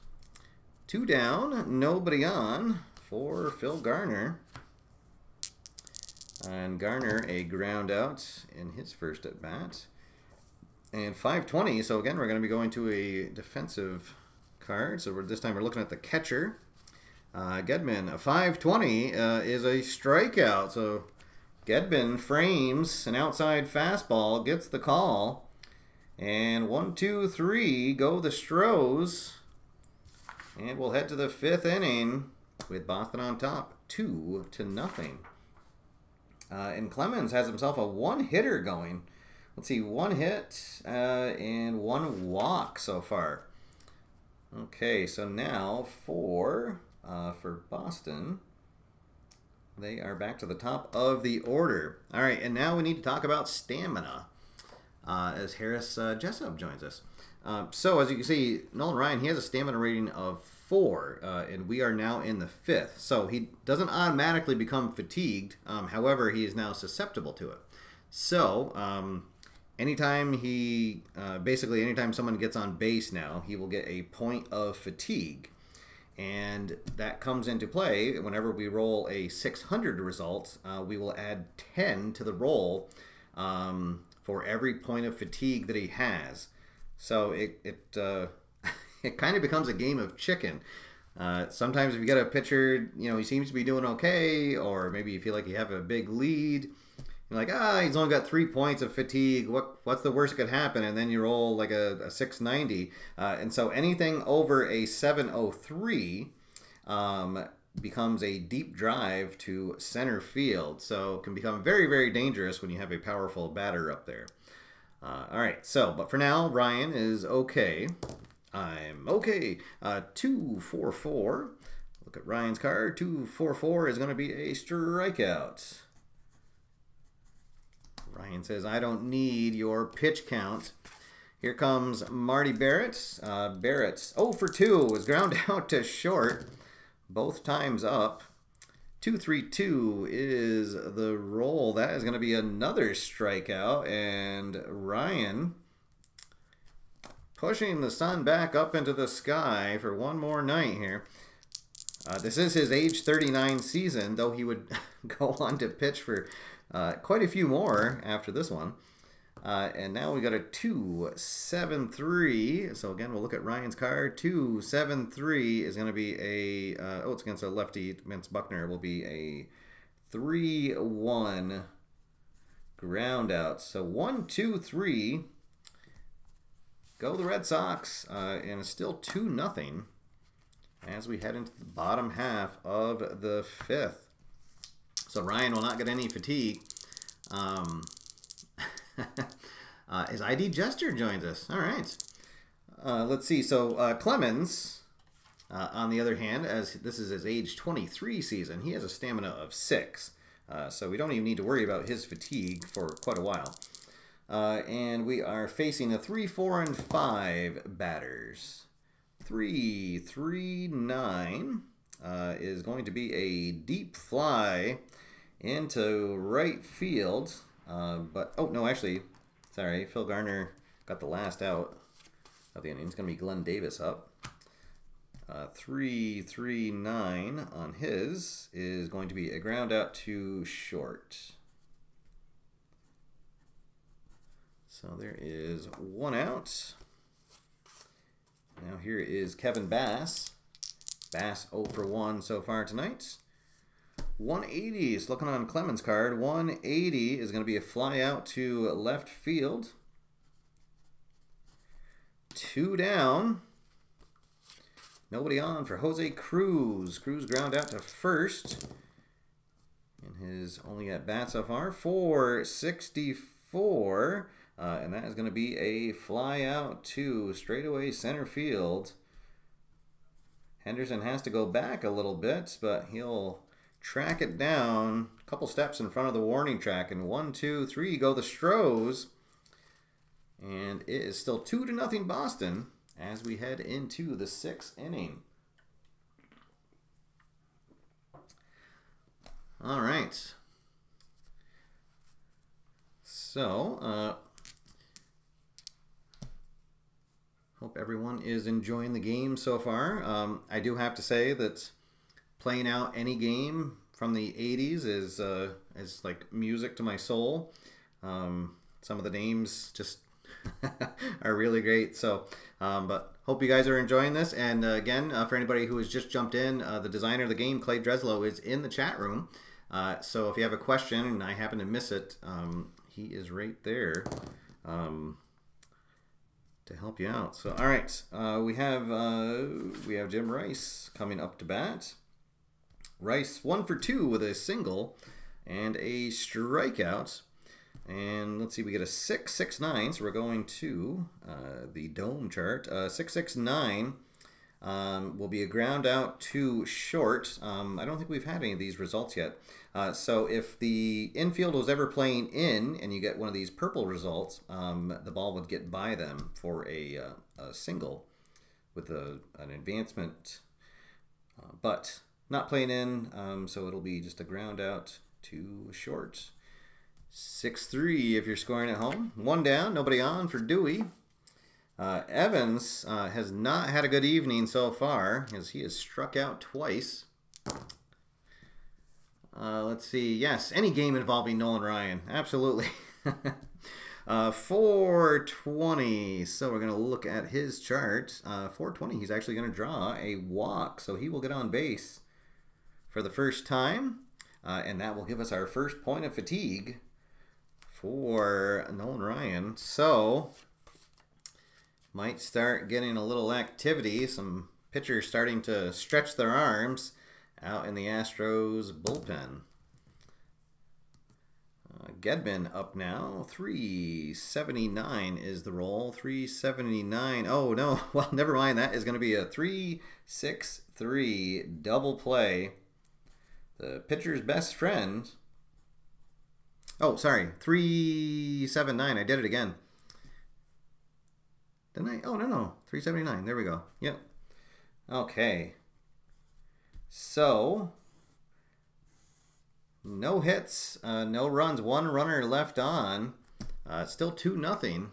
Two down, nobody on for Phil Garner. And Garner a ground out in his first at bat. And five twenty, so again, we're going to be going to a defensive card. So we're, this time we're looking at the catcher. Uh, Gedman, a five twenty uh, is a strikeout. So Gedman frames an outside fastball, gets the call. And one, two, three, go the Stros. And we'll head to the fifth inning with Boston on top, two to nothing. Uh, and Clemens has himself a one-hitter going. Let's see, one hit uh, and one walk so far. Okay, so now for, uh, for Boston, they are back to the top of the order. All right, and now we need to talk about stamina uh, as Harris uh, Jessup joins us. Uh, so as you can see, Nolan Ryan, he has a stamina rating of four, uh, and we are now in the fifth. So he doesn't automatically become fatigued. Um, however, he is now susceptible to it. So, um... anytime he, uh, basically anytime someone gets on base now, he will get a point of fatigue. And that comes into play whenever we roll a six hundred result, uh, we will add ten to the roll um, for every point of fatigue that he has. So it, it, uh, it kind of becomes a game of chicken. Uh, sometimes if you get a pitcher, you know, he seems to be doing okay, or maybe you feel like you have a big lead. You're like, ah, he's only got three points of fatigue. What, what's the worst that could happen? And then you roll like a, a six ninety. Uh, and so anything over a seven oh three um, becomes a deep drive to center field. So it can become very, very dangerous when you have a powerful batter up there. Uh, all right, so, but for now, Ryan is okay. I'm okay. Uh, two four four. Look at Ryan's card. two four four is going to be a strikeout. Ryan says, I don't need your pitch count. Here comes Marty Barrett. Uh, Barrett's oh for two was ground out to short. Both times up. two three two is the roll. That is going to be another strikeout. And Ryan pushing the sun back up into the sky for one more night here. Uh, this is his age thirty-nine season, though he would go on to pitch for Uh, quite a few more after this one. Uh, and now we got a two seven three. So again, we'll look at Ryan's card. two seven three is going to be a, uh, oh, it's against a lefty. Vince Buckner will be a three one ground out. So one two three. Go the Red Sox. Uh, and it's still two nothing as we head into the bottom half of the fifth. So Ryan will not get any fatigue. Um, uh, his I D Jester joins us. All right. Uh, let's see. So uh, Clemens, uh, on the other hand, as this is his age twenty-three season, he has a stamina of six. Uh, so we don't even need to worry about his fatigue for quite a while. Uh, and we are facing the three, four, and five batters. three three nine uh, is going to be a deep fly into right field, uh, but, oh, no, actually, sorry, Phil Garner got the last out of the inning. It's going to be Glenn Davis up. Uh, three three nine on his is going to be a ground out to short. So there is one out. Now here is Kevin Bass. Bass oh for one so far tonight. one eighty is looking on Clemens' card. one eighty is going to be a fly out to left field. Two down. Nobody on for Jose Cruz. Cruz ground out to first. And his only at bat so far, four sixty-four. Uh, and that is going to be a fly out to straightaway center field. Henderson has to go back a little bit, but he'll track it down a couple steps in front of the warning track. And one, two, three go the Stros. And it is still two to nothing Boston as we head into the sixth inning. All right. So, uh, hope everyone is enjoying the game so far. Um, I do have to say that playing out any game from the eighties is uh, is like music to my soul. Um, some of the names just are really great. So, um, but hope you guys are enjoying this. And uh, again, uh, for anybody who has just jumped in, uh, the designer of the game, Clay Dreslough, is in the chat room. Uh, so if you have a question and I happen to miss it, um, he is right there um, to help you out. So, all right, uh, we have uh, we have Jim Rice coming up to bat. Rice one for two with a single and a strikeout. And let's see, we get a six six nine. So we're going to uh, the dome chart. Uh, six six nine um, will be a ground out to short. Um, I don't think we've had any of these results yet. Uh, so if the infield was ever playing in and you get one of these purple results, um, the ball would get by them for a, uh, a single with a, an advancement, uh, but not playing in, um, so it'll be just a ground out to short. six three if you're scoring at home. One down, nobody on for Dewey. Uh, Evans uh, has not had a good evening so far as he has struck out twice. Uh, let's see. Yes, any game involving Nolan Ryan. Absolutely. uh, four twenty. So we're going to look at his chart. Uh, four twenty, he's actually going to draw a walk. So he will get on base for the first time. Uh, and that will give us our first point of fatigue for Nolan Ryan. So might start getting a little activity. Some pitchers starting to stretch their arms out in the Astros bullpen. Uh, Gedman up now. three seventy-nine is the roll. three seventy-nine. Oh, no. Well, never mind. That is going to be a three six three double play. The pitcher's best friend. Oh, sorry. three seventy-nine. I did it again. Didn't I? Oh, no, no. three seventy-nine. There we go. Yep. Okay. So, no hits, uh, no runs, one runner left on, uh, still two nothing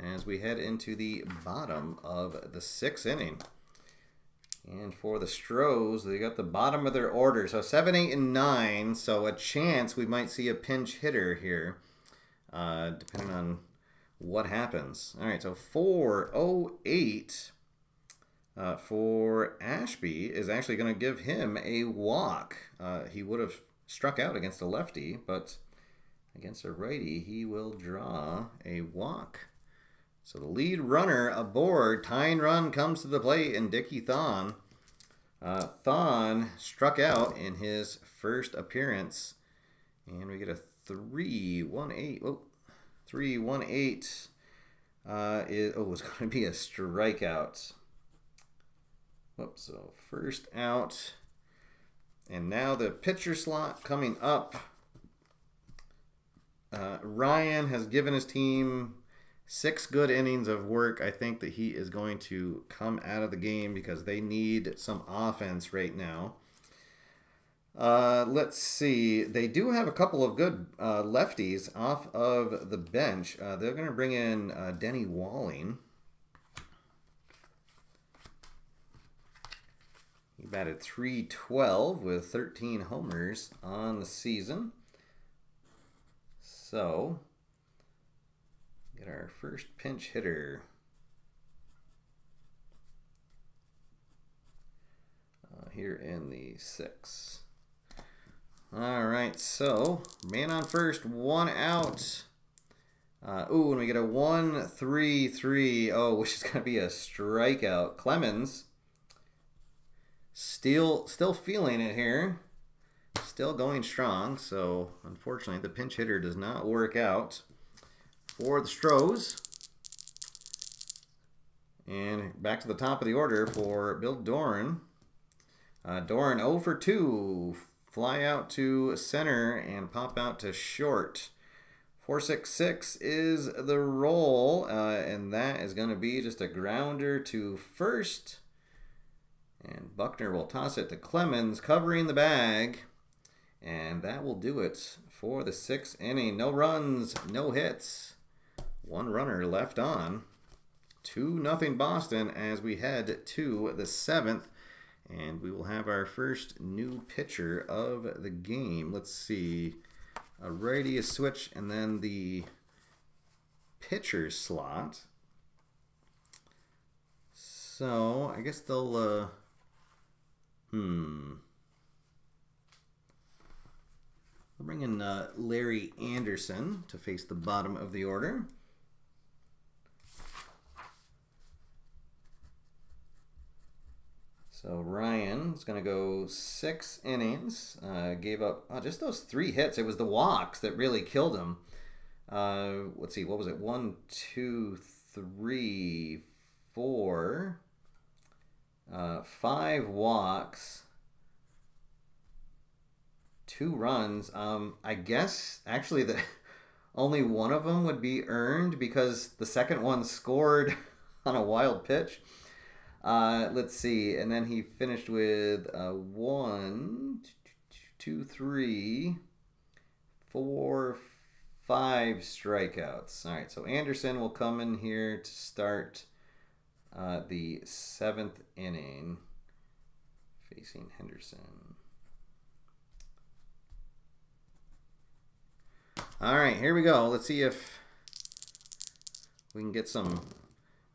as we head into the bottom of the sixth inning. And for the Stros, they got the bottom of their order. So seven, eight, and nine, so a chance we might see a pinch hitter here, uh, depending on what happens. All right, so four oh eight. Uh, for Ashby is actually going to give him a walk. Uh, he would have struck out against a lefty, but against a righty, he will draw a walk. So the lead runner aboard, tying run comes to the plate, and Dickie Thon. Uh, Thon struck out in his first appearance, and we get a three one eight. Oh, three one eight uh, is oh, it's going to be a strikeout. Whoops, so first out. And now the pitcher slot coming up. Uh, Ryan has given his team six good innings of work. I think that he is going to come out of the game because they need some offense right now. Uh, let's see. They do have a couple of good uh, lefties off of the bench. Uh, they're going to bring in uh, Denny Walling. He batted three twelve with thirteen homers on the season. So, get our first pinch hitter. Uh, here in the sixth. All right, so man on first, one out. Uh, ooh, and we get a one three three. Oh, which is going to be a strikeout. Clemens. Still, still feeling it here. Still going strong. So, unfortunately, the pinch hitter does not work out for the Stros. And back to the top of the order for Bill Doran. Uh, Doran oh for two. Fly out to center and pop out to short. four six six is the roll, uh, and that is going to be just a grounder to first. And Buckner will toss it to Clemens, covering the bag. And that will do it for the sixth inning. No runs, no hits. One runner left on. two nothing Boston as we head to the seventh. And we will have our first new pitcher of the game. Let's see. A righty, a switch, and then the pitcher slot. So I guess they'll... Uh, hmm... I'll bring in uh, Larry Anderson to face the bottom of the order. So Ryan's going to go six innings. Uh, gave up oh, just those three hits. It was the walks that really killed him. Uh, let's see, what was it? One, two, three, four, uh, five walks. Two runs. Um, I guess actually that only one of them would be earned because the second one scored on a wild pitch. Uh, let's see. And then he finished with uh, one, two, three, four, five strikeouts. All right. So Anderson will come in here to start uh, the seventh inning facing Henderson. All right, here we go. Let's see if we can get some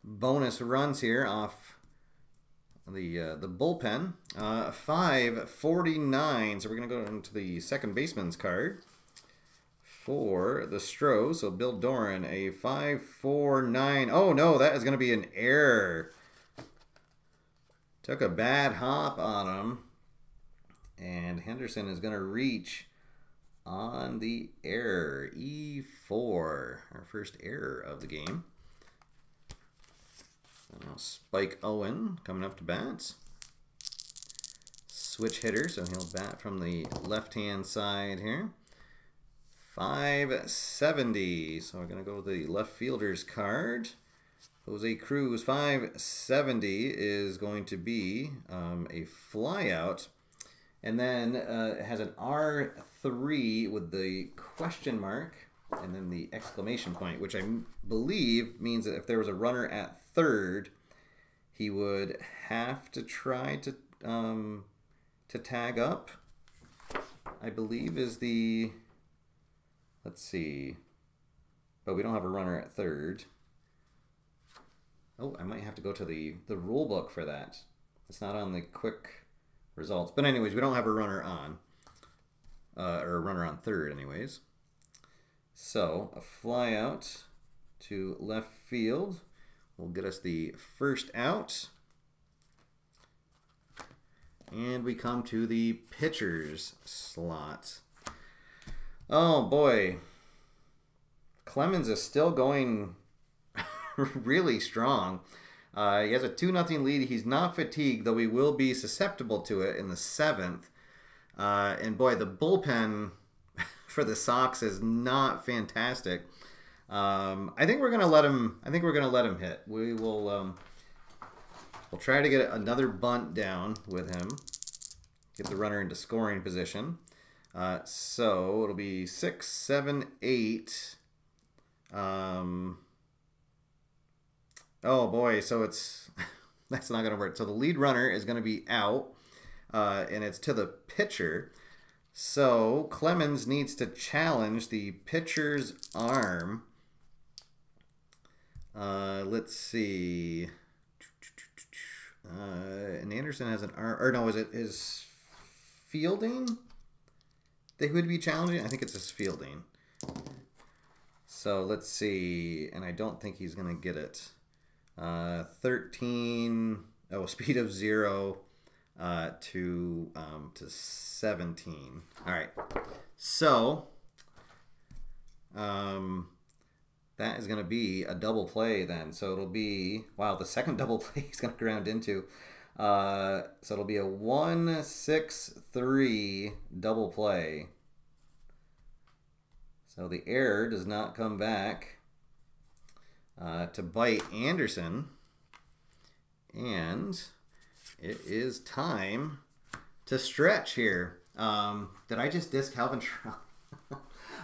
bonus runs here off the uh, the bullpen. Uh, five forty-nine, so we're going to go into the second baseman's card for the Astros. So Bill Doran, a five forty-nine. Oh, no, that is going to be an error. Took a bad hop on him, and Henderson is going to reach on the error, E four, our first error of the game. And now Spike Owen coming up to bat. Switch hitter, so he'll bat from the left-hand side here. five seventy, so we're going to go to the left fielder's card. Jose Cruz, five seventy is going to be um, a flyout. And then uh, it has an R three with the question mark and then the exclamation point, which I believe means that if there was a runner at third, he would have to try to um, to tag up, I believe is the, let's see, but we don't have a runner at third. Oh, I might have to go to the, the rule book for that. It's not on the quick... results. But anyways, we don't have a runner on, uh, or a runner on third anyways. So a fly out to left field will get us the first out. And we come to the pitcher's slot. Oh boy. Clemens is still going really strong. Uh, he has a two nothing lead. He's not fatigued, though he will be susceptible to it in the seventh. Uh, and boy, the bullpen for the Sox is not fantastic. Um, I think we're gonna let him. I think we're gonna let him hit. We will. Um, we'll try to get another bunt down with him. Get the runner into scoring position. Uh, so it'll be six, seven, eight. Um. Oh boy, so it's, that's not going to work. So the lead runner is going to be out, uh, and it's to the pitcher. So Clemens needs to challenge the pitcher's arm. Uh, let's see. Uh, and Anderson has an arm, or no, is it his fielding? They would be challenging? I think it's his fielding. So let's see, and I don't think he's going to get it. Uh, thirteen, oh, speed of zero uh, to um, to seventeen. All right, so um, that is going to be a double play then. So it'll be, wow, the second double play he's going to ground into. Uh, so it'll be a one six three double play. So the error does not come back uh, to bite Anderson. And it is time to stretch here. Um, did I just diss Calvin Trump?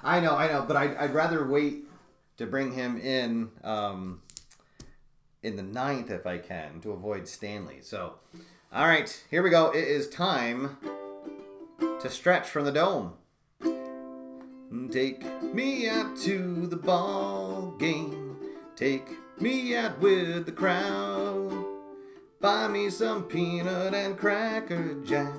I know, I know, but I'd, I'd rather wait to bring him in um, in the ninth if I can to avoid Stanley. So, all right, here we go. It is time to stretch from the dome. Take me out to the ball game. Take me out with the crowd. Buy me some peanut and cracker jack.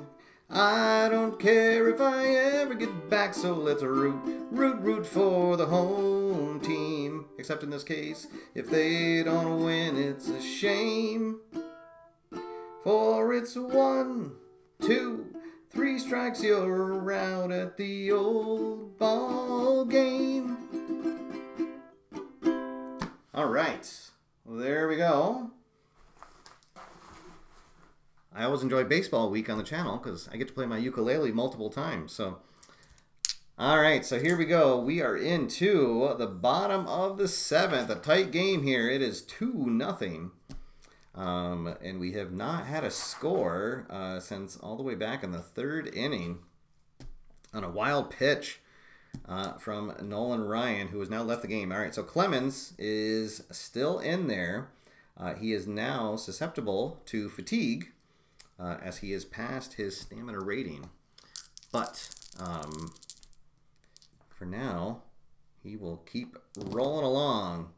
I don't care if I ever get back, so let's root, root, root for the home team. Except in this case, if they don't win, it's a shame. For it's one, two, three strikes, you're out at the old ball game. All right, well, there we go. I always enjoy baseball week on the channel because I get to play my ukulele multiple times. So, all right, so here we go. We are into the bottom of the seventh. A tight game here. It is two nothing. Um, and we have not had a score uh, since all the way back in the third inning on a wild pitch uh, from Nolan Ryan, who has now left the game. All right, so Clemens is still in there. Uh, he is now susceptible to fatigue. Uh, as he has passed his stamina rating. But um, for now, he will keep rolling along,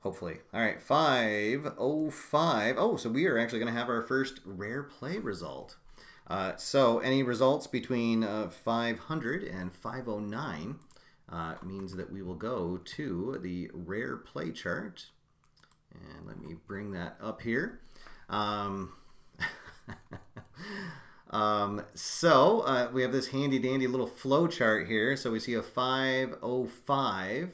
hopefully. All right, five oh five. Oh, so we are actually going to have our first rare play result. Uh, so any results between uh, five hundred and five oh nine uh, means that we will go to the rare play chart. And let me bring that up here. Um, um, so uh, we have this handy dandy little flow chart here. So we see a five oh five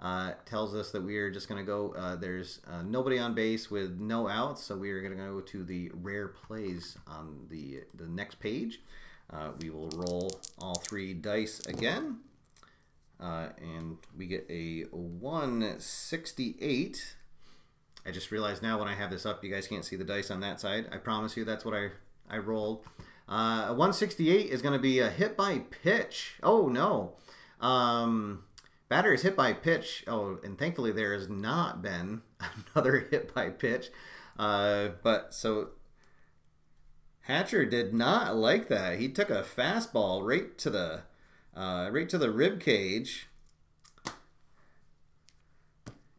uh, tells us that we are just going to go, uh, there's uh, nobody on base with no outs. So we are going to go to the rare plays on the, the next page. Uh, we will roll all three dice again. Uh, and we get a one sixty-eight. I just realized now when I have this up, you guys can't see the dice on that side. I promise you that's what I, I rolled. Uh, one sixty-eight is going to be a hit by pitch. Oh, no. Um, batter is hit by pitch. Oh, and thankfully there has not been another hit by pitch. Uh, but so Hatcher did not like that. He took a fastball right to the, uh, right to the rib cage.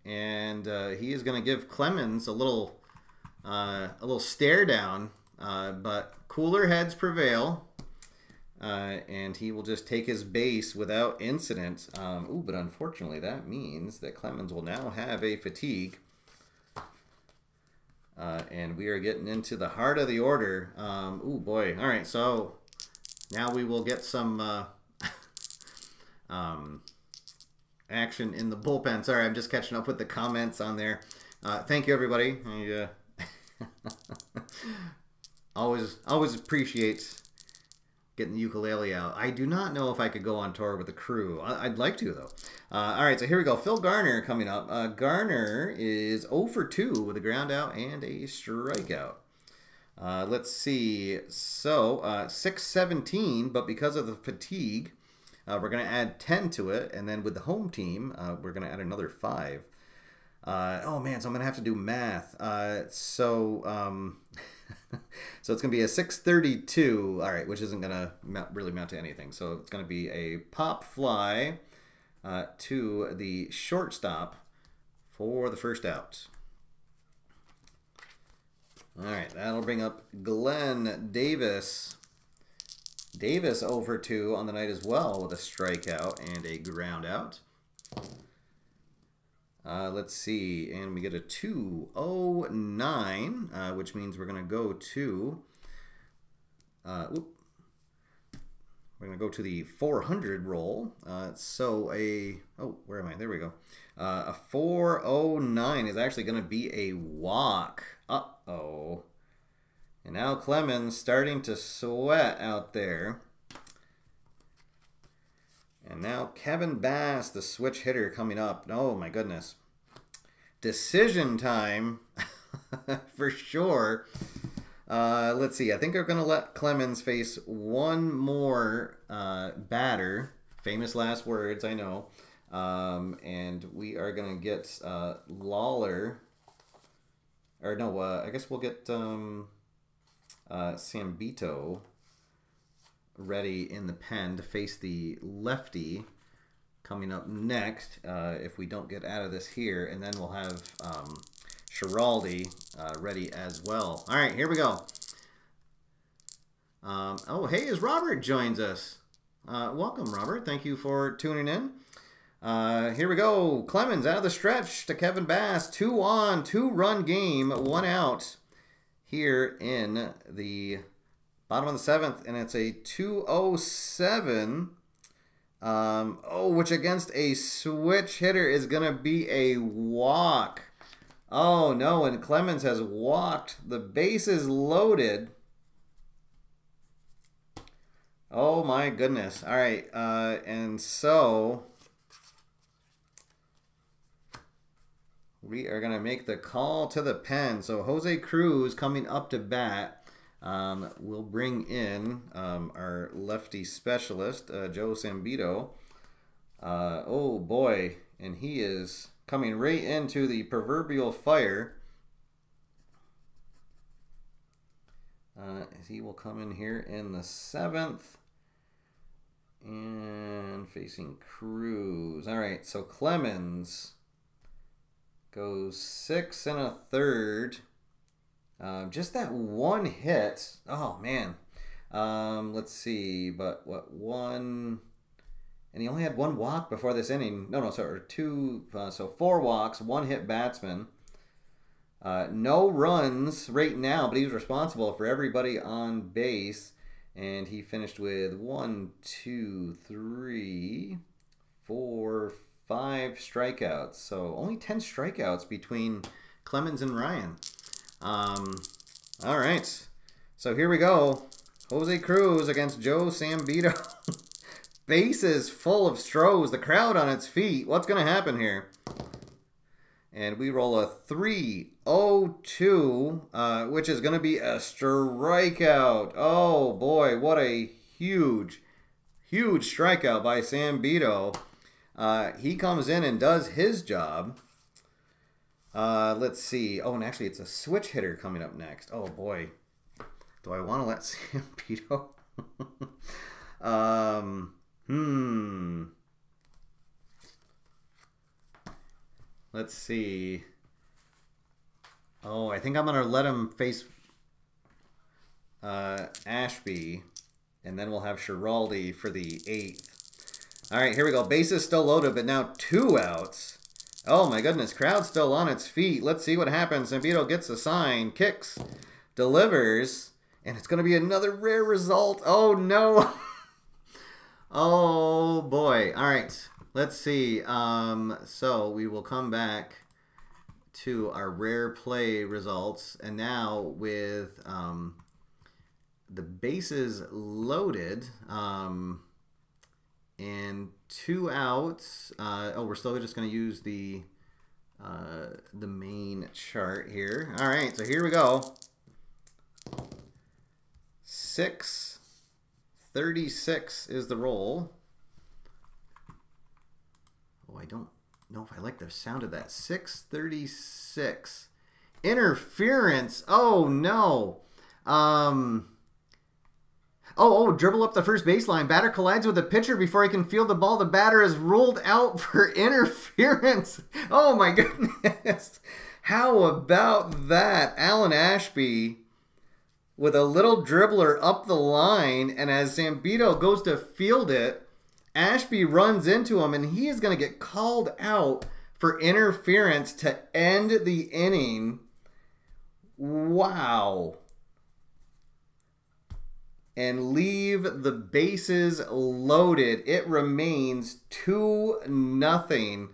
And uh, he is going to give Clemens a little, uh, a little stare down, uh, but cooler heads prevail, uh, and he will just take his base without incident. Um, ooh, but unfortunately, that means that Clemens will now have a fatigue, uh, and we are getting into the heart of the order. Um, ooh, boy! All right, so now we will get some. Uh, um, action in the bullpen. Sorry, I'm just catching up with the comments on there. Uh, thank you, everybody. I, uh, always, always appreciate getting the ukulele out. I do not know if I could go on tour with the crew. I, I'd like to, though. Uh, all right, so here we go. Phil Garner coming up. Uh, Garner is oh for two with a ground out and a strikeout. Uh, let's see. So, uh, six seventeen, but because of the fatigue, Uh, we're going to add ten to it, and then with the home team, uh, we're going to add another five. Uh, oh, man, so I'm going to have to do math. Uh, so um, so it's going to be a six thirty-two, all right, which isn't going to really amount to anything. So it's going to be a pop fly uh, to the shortstop for the first out. All right, that'll bring up Glenn Davis. Davis over two on the night as well with a strikeout and a ground out. Uh, let's see, and we get a two oh nine, uh, which means we're going to go to uh, whoop. We're going to go to the four hundred roll. Uh, so a oh, where am I? There we go. Uh, a four oh nine is actually going to be a walk. Uh oh. And now Clemens starting to sweat out there. And now Kevin Bass, the switch hitter, coming up. Oh, my goodness. Decision time for sure. Uh, let's see. I think they're going to let Clemens face one more uh, batter. Famous last words, I know. Um, and we are going to get uh, Lawler. Or no, uh, I guess we'll get um, uh, Sambito ready in the pen to face the lefty coming up next, uh, if we don't get out of this here, and then we'll have um, Schiraldi uh, ready as well. All right, here we go. Um, oh, hey, as Robert joins us. Uh, welcome, Robert. Thank you for tuning in. Uh, here we go. Clemens out of the stretch to Kevin Bass. Two on, two-run game, one out here in the bottom of the seventh, and it's a two oh seven. Um, oh, which against a switch hitter is going to be a walk. Oh, no, and Clemens has walked. The base is loaded. Oh, my goodness. All right, uh, and so we are going to make the call to the pen. So Jose Cruz coming up to bat. Um, we'll bring in um, our lefty specialist, uh, Joe Sambito. Uh, oh, boy. And he is coming right into the proverbial fire. Uh, he will come in here in the seventh. And facing Cruz. All right, so Clemens goes six and a third. Uh, just that one hit. Oh, man. Um, let's see. But what one? And he only had one walk before this inning. No, no, sorry. Two. Uh, so four walks, one hit batsman. Uh, no runs right now, but he's responsible for everybody on base. And he finished with one, two, three, four, five strikeouts. So only ten strikeouts between Clemens and Ryan. Um, all right, so here we go. Jose Cruz against Joe Sambito. Bases full of Stros, the crowd on its feet. What's going to happen here? And we roll a three oh two, uh, which is going to be a strikeout. Oh, boy, what a huge, huge strikeout by Sambito. Uh, he comes in and does his job. Uh, let's see. Oh, and actually it's a switch hitter coming up next. Oh, boy. Do I want to let Sambito? um, hmm. Let's see. Oh, I think I'm going to let him face uh, Ashby, and then we'll have Schiraldi for the eighth. All right, here we go. Base is still loaded, but now two outs. Oh, my goodness. Crowd's still on its feet. Let's see what happens. Sambito gets a sign, kicks, delivers, and it's going to be another rare result. Oh, no. Oh, boy. All right. Let's see. Um, so we will come back to our rare play results. And now with um, the bases loaded, um, and two outs. Uh, oh, we're still just going to use the uh, the main chart here. All right, so here we go. six thirty-six is the roll. Oh, I don't know if I like the sound of that. six thirty-six. Interference. Oh, no. Um... Oh, oh, dribble up the first baseline. Batter collides with the pitcher before he can field the ball. The batter is ruled out for interference. Oh, my goodness. How about that? Alan Ashby with a little dribbler up the line, and as Sambito goes to field it, Ashby runs into him, and he is going to get called out for interference to end the inning. Wow. And leave the bases loaded. It remains two nothing,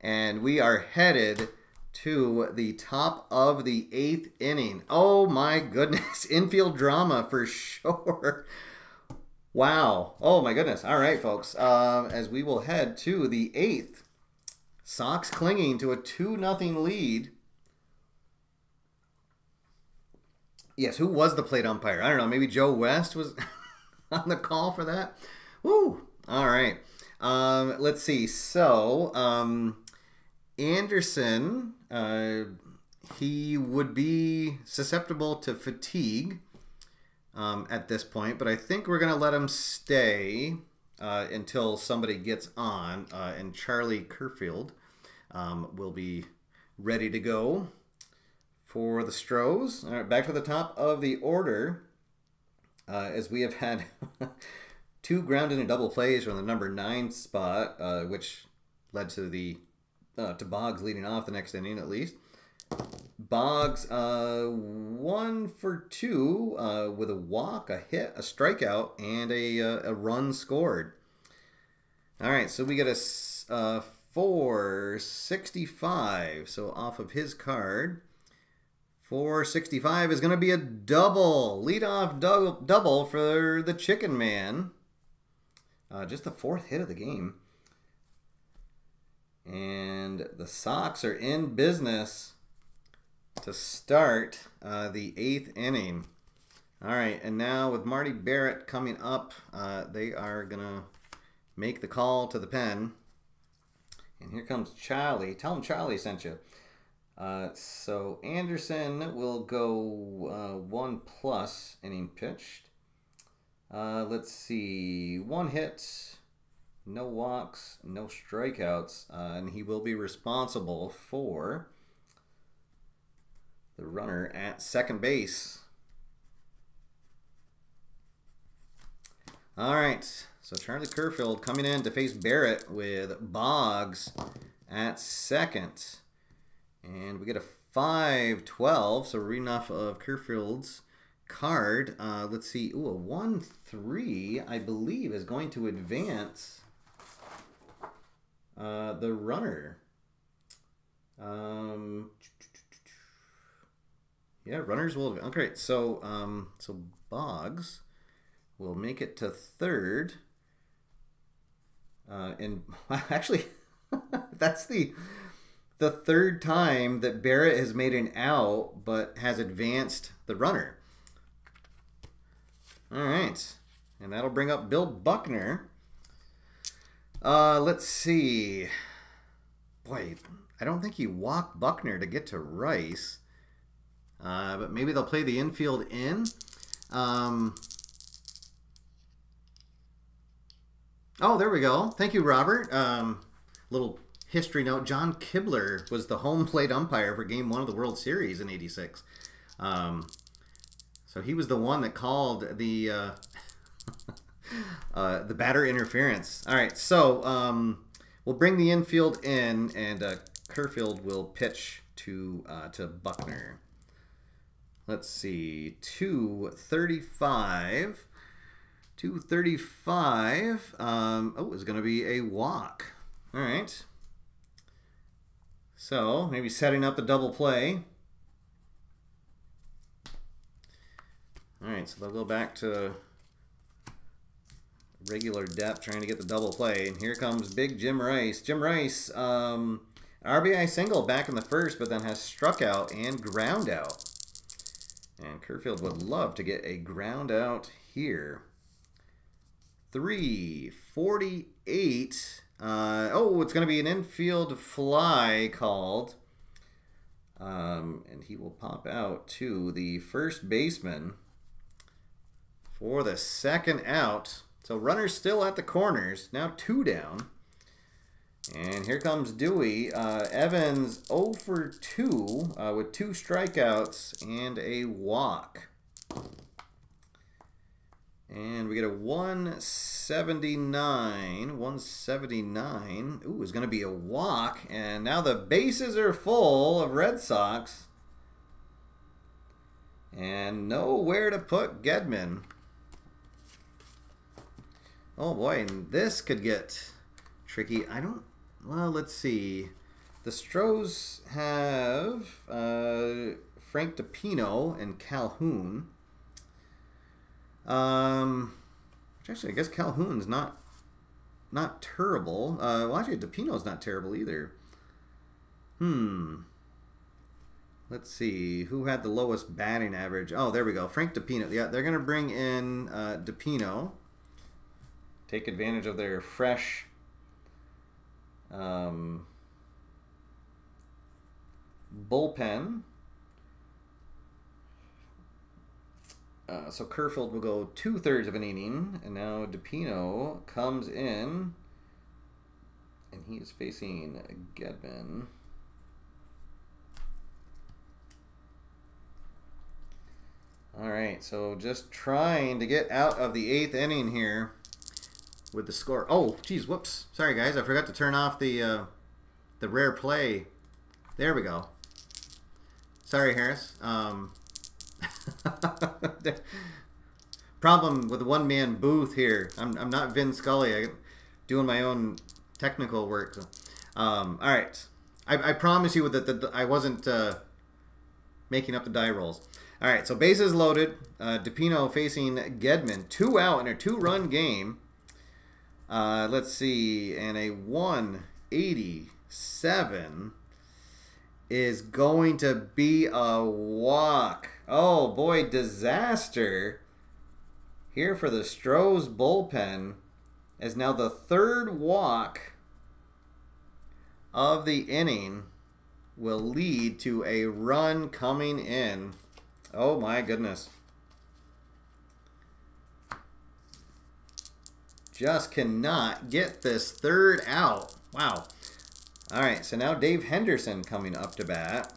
and we are headed to the top of the eighth inning. Oh my goodness, infield drama for sure. Wow. Oh my goodness. All right, folks. Uh, as we will head to the eighth, Sox clinging to a two nothing lead. Yes, who was the plate umpire? I don't know. Maybe Joe West was on the call for that. Woo! All right. Um, let's see. So, um, Anderson, uh, he would be susceptible to fatigue um, at this point, but I think we're going to let him stay uh, until somebody gets on, uh, and Charlie Kerfeld um, will be ready to go for the Stros. All right, back to the top of the order, uh, as we have had two grounded and double plays from the number nine spot, uh, which led to the uh, to Boggs leading off the next inning at least. Boggs uh, one for two uh, with a walk, a hit, a strikeout, and a uh, a run scored. All right, so we got a uh, four sixty-five. So off of his card. four sixty-five is going to be a double. Leadoff dou double for the Chicken Man. Uh, just the fourth hit of the game. And the Sox are in business to start uh, the eighth inning. All right, and now with Marty Barrett coming up, uh, they are going to make the call to the pen. And here comes Charlie. Tell him Charlie sent you. Uh, so Anderson will go uh, one plus inning pitched. Uh, let's see, one hit, no walks, no strikeouts, uh, and he will be responsible for the runner at second base. All right, so Charlie Kerfeld coming in to face Barrett with Boggs at second. And we get a five twelve, so reading off of Kerfeld's card. Uh, let's see. Ooh, a one three, I believe, is going to advance uh, the runner. Um, yeah, runners will advance. Okay, so, um, so Boggs will make it to third. Uh, and actually, that's the... the third time that Barrett has made an out but has advanced the runner. All right, and that'll bring up Bill Buckner. Uh, let's see. Boy, I don't think he walked Buckner to get to Rice, uh, but maybe they'll play the infield in. Um, oh, there we go. Thank you, Robert. Um, little... history note, John Kibler was the home plate umpire for game one of the World Series in eighty-six. Um, so he was the one that called the uh, uh, the batter interference. All right, so um, we'll bring the infield in, and uh, Kerfeld will pitch to, uh, to Buckner. Let's see, two thirty-five. two thirty-five. Um, oh, it's going to be a walk. All right. So, maybe setting up a double play. All right, so they'll go back to regular depth, trying to get the double play. And here comes big Jim Rice. Jim Rice, um, R B I single back in the first, but then has struck out and ground out. And Kerfeld would love to get a ground out here. three forty-eight. Uh, oh, it's going to be an infield fly called. Um, and he will pop out to the first baseman for the second out. So runners still at the corners. Now two down. And here comes Dewey. Uh, Evans oh for two uh, with two strikeouts and a walk. And we get a one seventy-nine. Ooh, it's going to be a walk. And now the bases are full of Red Sox. And nowhere to put Gedman. Oh, boy. And this could get tricky. I don't... Well, let's see. The Stros have uh, Frank DiPino and Calhoun. Um, which actually, I guess Calhoun's not not terrible. Uh, well, actually, DiPino's not terrible either. Hmm. Let's see. Who had the lowest batting average? Oh, there we go. Frank DiPino. Yeah, they're going to bring in uh, DiPino. Take advantage of their fresh um, bullpen. Uh, so Kerfeld will go two-thirds of an inning. And now DiPino comes in. And he is facing Gedman. All right, so just trying to get out of the eighth inning here with the score. Oh, geez, whoops. Sorry, guys. I forgot to turn off the uh, the rare play. There we go. Sorry, Harris. Um, problem with one-man booth here. I'm, I'm not Vin Scully. I'm doing my own technical work. So. Um, all right. I, I promise you that the, I wasn't uh, making up the die rolls. All right, so bases loaded. Uh, DiPino facing Gedman. Two out in a two-run game. Uh, let's see. And a one eighty-seven is going to be a walk. Oh, boy, disaster here for the Stros bullpen as now the third walk of the inning will lead to a run coming in. Oh my goodness. Just cannot get this third out. Wow. All right, so now Dave Henderson coming up to bat.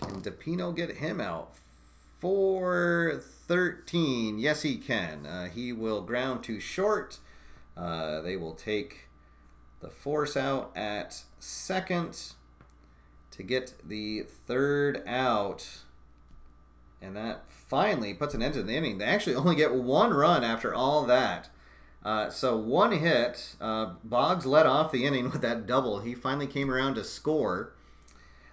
Can DiPino get him out? four thirteen. Yes, he can. Uh, he will ground to short. Uh, they will take the force out at second to get the third out. And that finally puts an end to the inning. They actually only get one run after all that. Uh, so one hit. Uh, Boggs led off the inning with that double. He finally came around to score.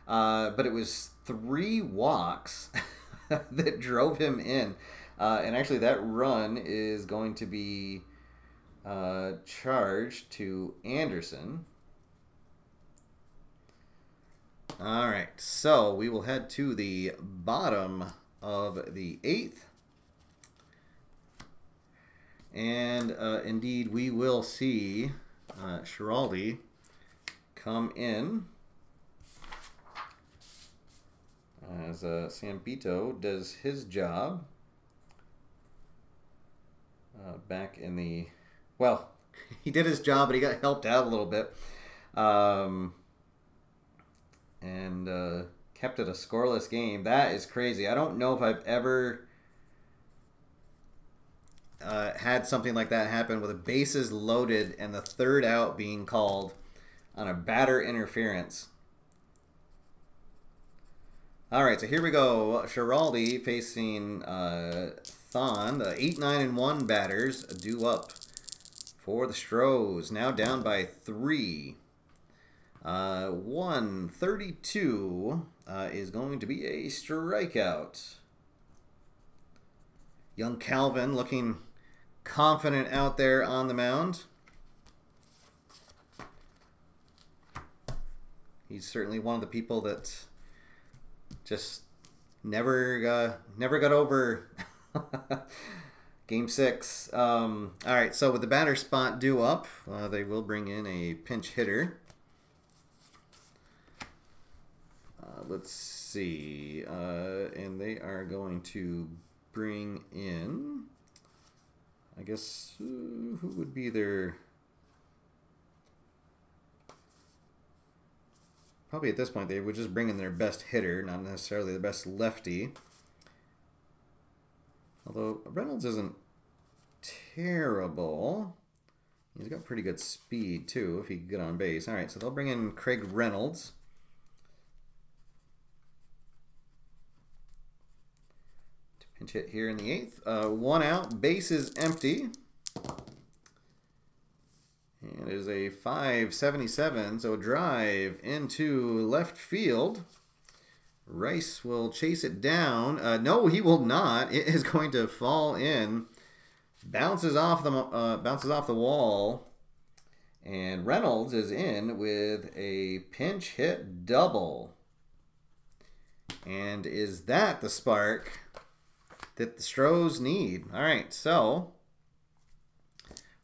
Uh, but it was three walks that drove him in. Uh, and actually that run is going to be uh, charged to Anderson. All right, so we will head to the bottom of the eighth. And uh, indeed, we will see uh, Schiraldi come in as uh, Sambito does his job uh, back in the... Well, he did his job, but he got helped out a little bit. Um... and uh, kept it a scoreless game. That is crazy. I don't know if I've ever uh, had something like that happen with a bases loaded and the third out being called on a batter interference. All right, so here we go. Schiraldi facing uh, Thon, the eight, nine, and one batters due up for the Stros. Now down by three. Uh, one thirty-two uh, is going to be a strikeout. Young Calvin looking confident out there on the mound. He's certainly one of the people that just never uh, never got over Game six. Um, all right, so with the batter spot due up, uh, they will bring in a pinch hitter. Uh, let's see, uh, and they are going to bring in, I guess, uh, who would be their, probably at this point they would just bring in their best hitter, not necessarily the best lefty, although Reynolds isn't terrible. He's got pretty good speed too if he could get on base. All right, so they'll bring in Craig Reynolds. Pinch hit here in the eighth. Uh, one out, bases empty. And is a five seventy-seven, so drive into left field. Rice will chase it down. Uh, no, he will not. It is going to fall in. Bounces off the uh, bounces off the wall. And Reynolds is in with a pinch hit double. And is that the spark that the Stros need? All right, so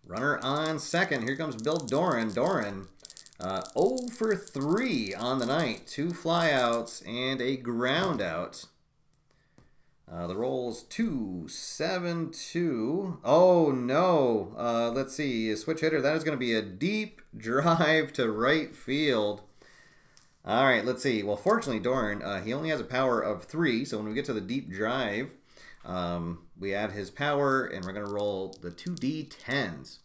runner on second. Here comes Bill Doran. Doran uh, oh for three on the night. Two flyouts and a ground out. Uh, the roll's two seven two. Oh, no. Uh, let's see. A switch hitter. That is going to be a deep drive to right field. All right, let's see. Well, fortunately, Doran, uh, he only has a power of three. So when we get to the deep drive, um, we add his power, and we're going to roll the two D tens.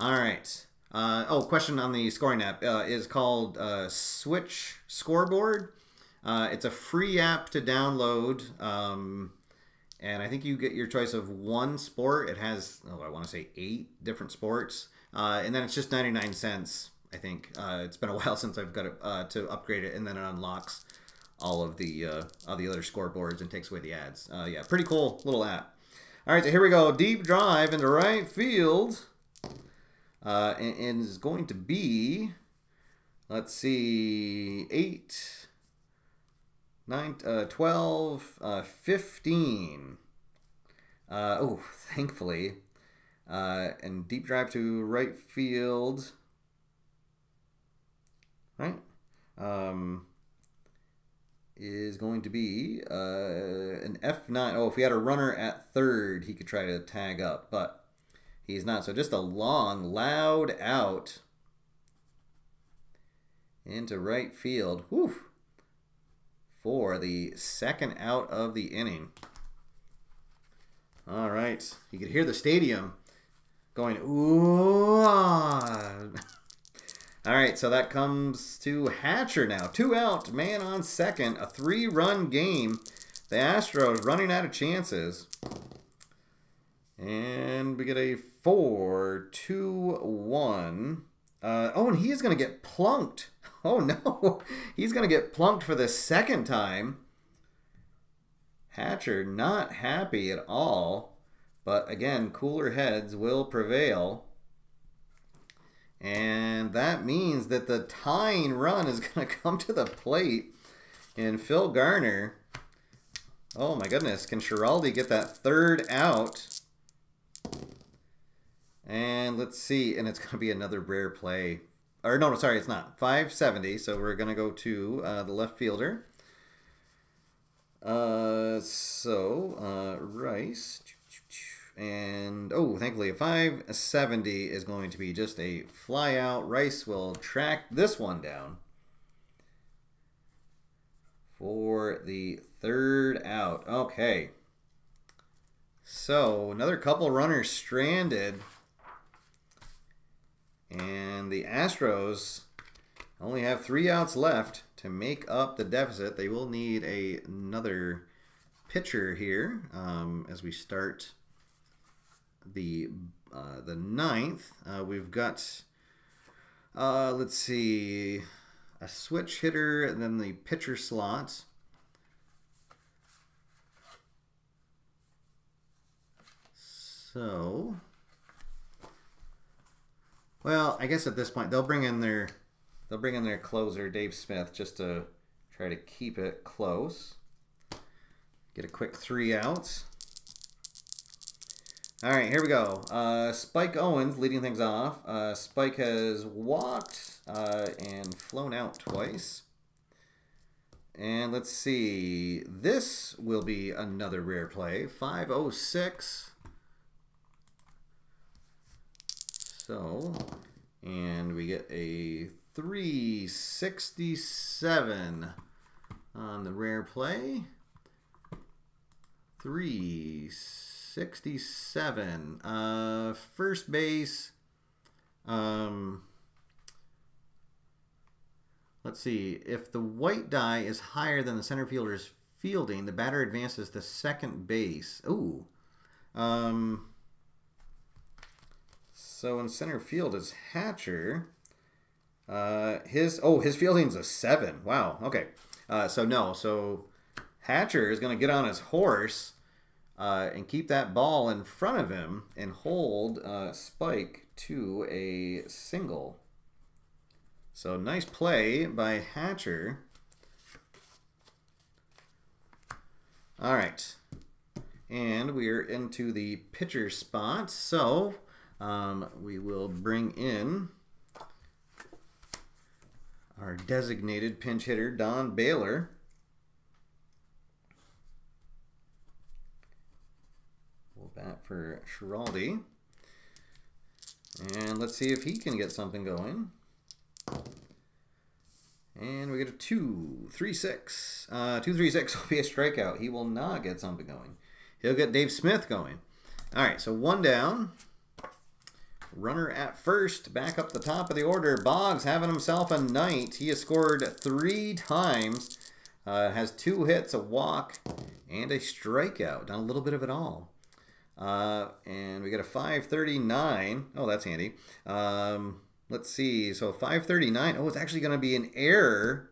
All right. Uh, oh, question on the scoring app uh, is called uh, Switch Scoreboard. Uh, it's a free app to download, um, and I think you get your choice of one sport. It has, oh, I want to say eight different sports, uh, and then it's just ninety-nine cents, I think. Uh, it's been a while since I've got it, uh, to upgrade it, and then it unlocks all of the, uh, all the other scoreboards and takes away the ads. Uh, yeah, pretty cool little app. All right, so here we go. Deep drive into right field, uh, and, and it's going to be, let's see, eight... Nine, uh, twelve, uh, fifteen. Uh, oh, thankfully. Uh, and deep drive to right field. Right? Um, is going to be uh, an F nine. Oh, if we had a runner at third, he could try to tag up, but he's not. So just a long, loud out into right field. Whew. For the second out of the inning. All right, you could hear the stadium going, ooh. Ah. All right, so that comes to Hatcher now. Two out, man on second, a three-run game. The Astros running out of chances. And we get a four two one. Uh, oh, and he is going to get plunked. Oh, no. He's going to get plunked for the second time. Hatcher not happy at all. But, again, cooler heads will prevail. And that means that the tying run is going to come to the plate. And Phil Garner, oh, my goodness, can Schiraldi get that third out? And let's see, and it's going to be another rare play. Or no, no, sorry, it's not. five seventy, so we're going to go to uh, the left fielder. Uh, so, uh, Rice. And, oh, thankfully, a five seventy is going to be just a fly out. Rice will track this one down for the third out. Okay. So, another couple runners stranded. And the Astros only have three outs left to make up the deficit. They will need a, another pitcher here um, as we start the uh, the ninth. Uh, we've got, uh, let's see, a switch hitter and then the pitcher slot. So... Well, I guess at this point they'll bring in their they'll bring in their closer, Dave Smith, just to try to keep it close. Get a quick three outs. All right, here we go. Uh, Spike Owens leading things off. Uh, Spike has walked uh, and flown out twice. And let's see. This will be another rare play. five oh six. So, and we get a three sixty-seven on the rare play. three sixty-seven. Uh, first base. Um, let's see. If the white die is higher than the center fielder's fielding, the batter advances to second base. Ooh. Um... So in center field is Hatcher. Uh, his oh, his fielding's a seven. Wow. Okay. Uh, so no. So Hatcher is going to get on his horse uh, and keep that ball in front of him and hold uh, Spike to a single. So nice play by Hatcher. All right. And we're into the pitcher spot. So um, we will bring in our designated pinch hitter, Don Baylor. We'll bat for Schiraldi. And let's see if he can get something going. And we get a two three six. Uh, two three six will be a strikeout. He will not get something going. He'll get Dave Smith going. All right, so one down. Runner at first, back up the top of the order. Boggs having himself a night. He has scored three times, uh, has two hits, a walk, and a strikeout. Done a little bit of it all. Uh, and we got a five thirty-nine. Oh, that's handy. Um, let's see. So five thirty-nine. Oh, it's actually going to be an error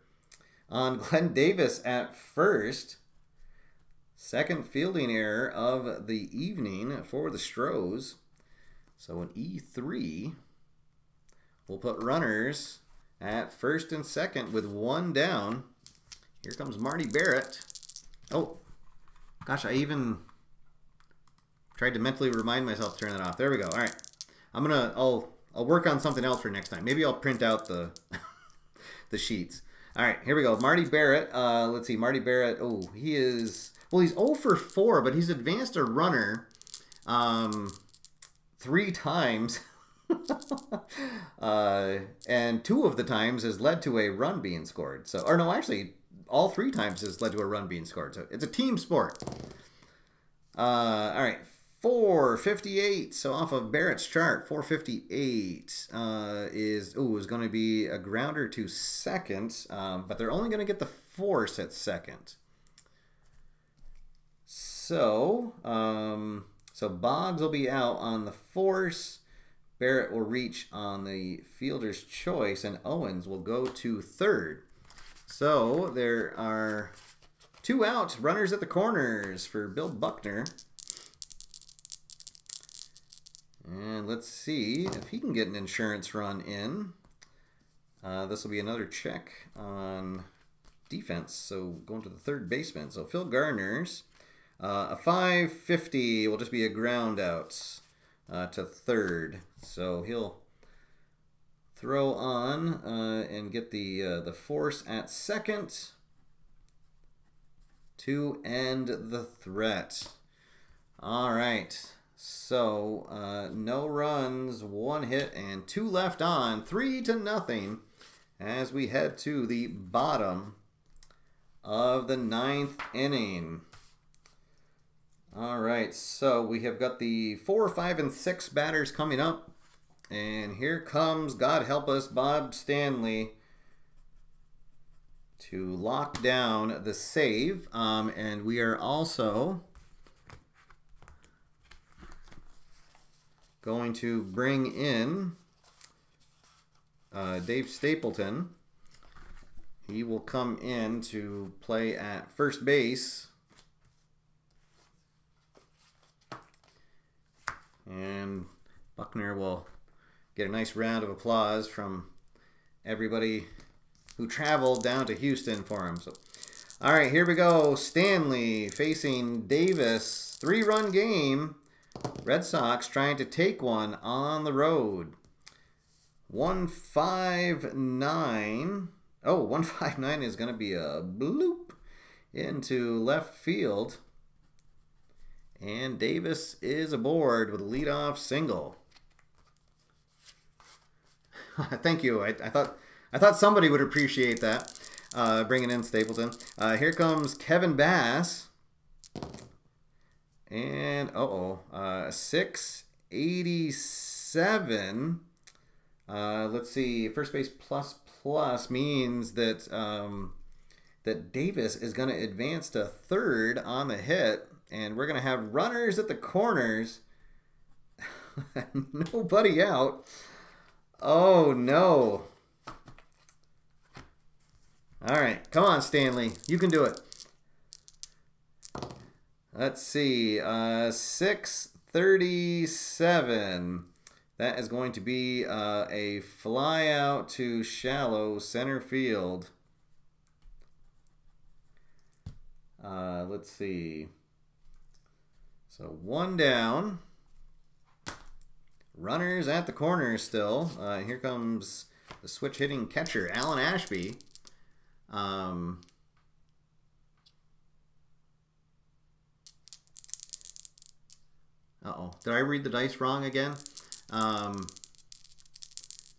on Glenn Davis at first. Second fielding error of the evening for the Stros. So an E three, we'll put runners at first and second with one down. Here comes Marty Barrett. Oh, gosh, I even tried to mentally remind myself to turn that off. There we go. All right, I'm gonna. I'll I'll work on something else for next time. Maybe I'll print out the the sheets. All right, here we go. Marty Barrett. Uh, let's see, Marty Barrett. Oh, he is. Well, he's oh for four, but he's advanced a runner. Um. Three times, uh, and two of the times has led to a run being scored. So, or no, actually, all three times has led to a run being scored. So it's a team sport. Uh, all right, four fifty-eight. So off of Barrett's chart, four fifty-eight uh, is ooh is going to be a grounder to second, um, but they're only going to get the force at second. So. Um, So Boggs will be out on the force. Barrett will reach on the fielder's choice, and Owens will go to third. So there are two out, runners at the corners for Bill Buckner. And let's see if he can get an insurance run in. Uh, this will be another check on defense. So going to the third baseman. So Phil Garner's. Uh, a five fifty will just be a ground out uh, to third. So he'll throw on uh, and get the, uh, the force at second to end the threat. All right. So uh, no runs, one hit, and two left on. Three to nothing as we head to the bottom of the ninth inning. All right, so we have got the four, five, and six batters coming up. And here comes, God help us, Bob Stanley to lock down the save. Um, and we are also going to bring in uh, Dave Stapleton. He will come in to play at first base. And Buckner will get a nice round of applause from everybody who traveled down to Houston for him. So, all right, here we go. Stanley facing Davis. Three-run game. Red Sox trying to take one on the road. one five nine. Oh, one five nine is going to be a bloop into left field. And Davis is aboard with a leadoff single. Thank you. I, I thought I thought somebody would appreciate that. Uh, bringing in Stapleton. Uh, here comes Kevin Bass. And uh oh, uh, six eighty-seven. Uh, let's see. First base plus plus means that um, that Davis is going to advance to third on the hit. And we're going to have runners at the corners. Nobody out. Oh, no. All right. Come on, Stanley. You can do it. Let's see. Uh, six thirty-seven. That is going to be uh, a fly out to shallow center field. Uh, let's see. So one down. Runners at the corner still. Uh, here comes the switch hitting catcher, Alan Ashby. Um, uh-oh. Did I read the dice wrong again? Um,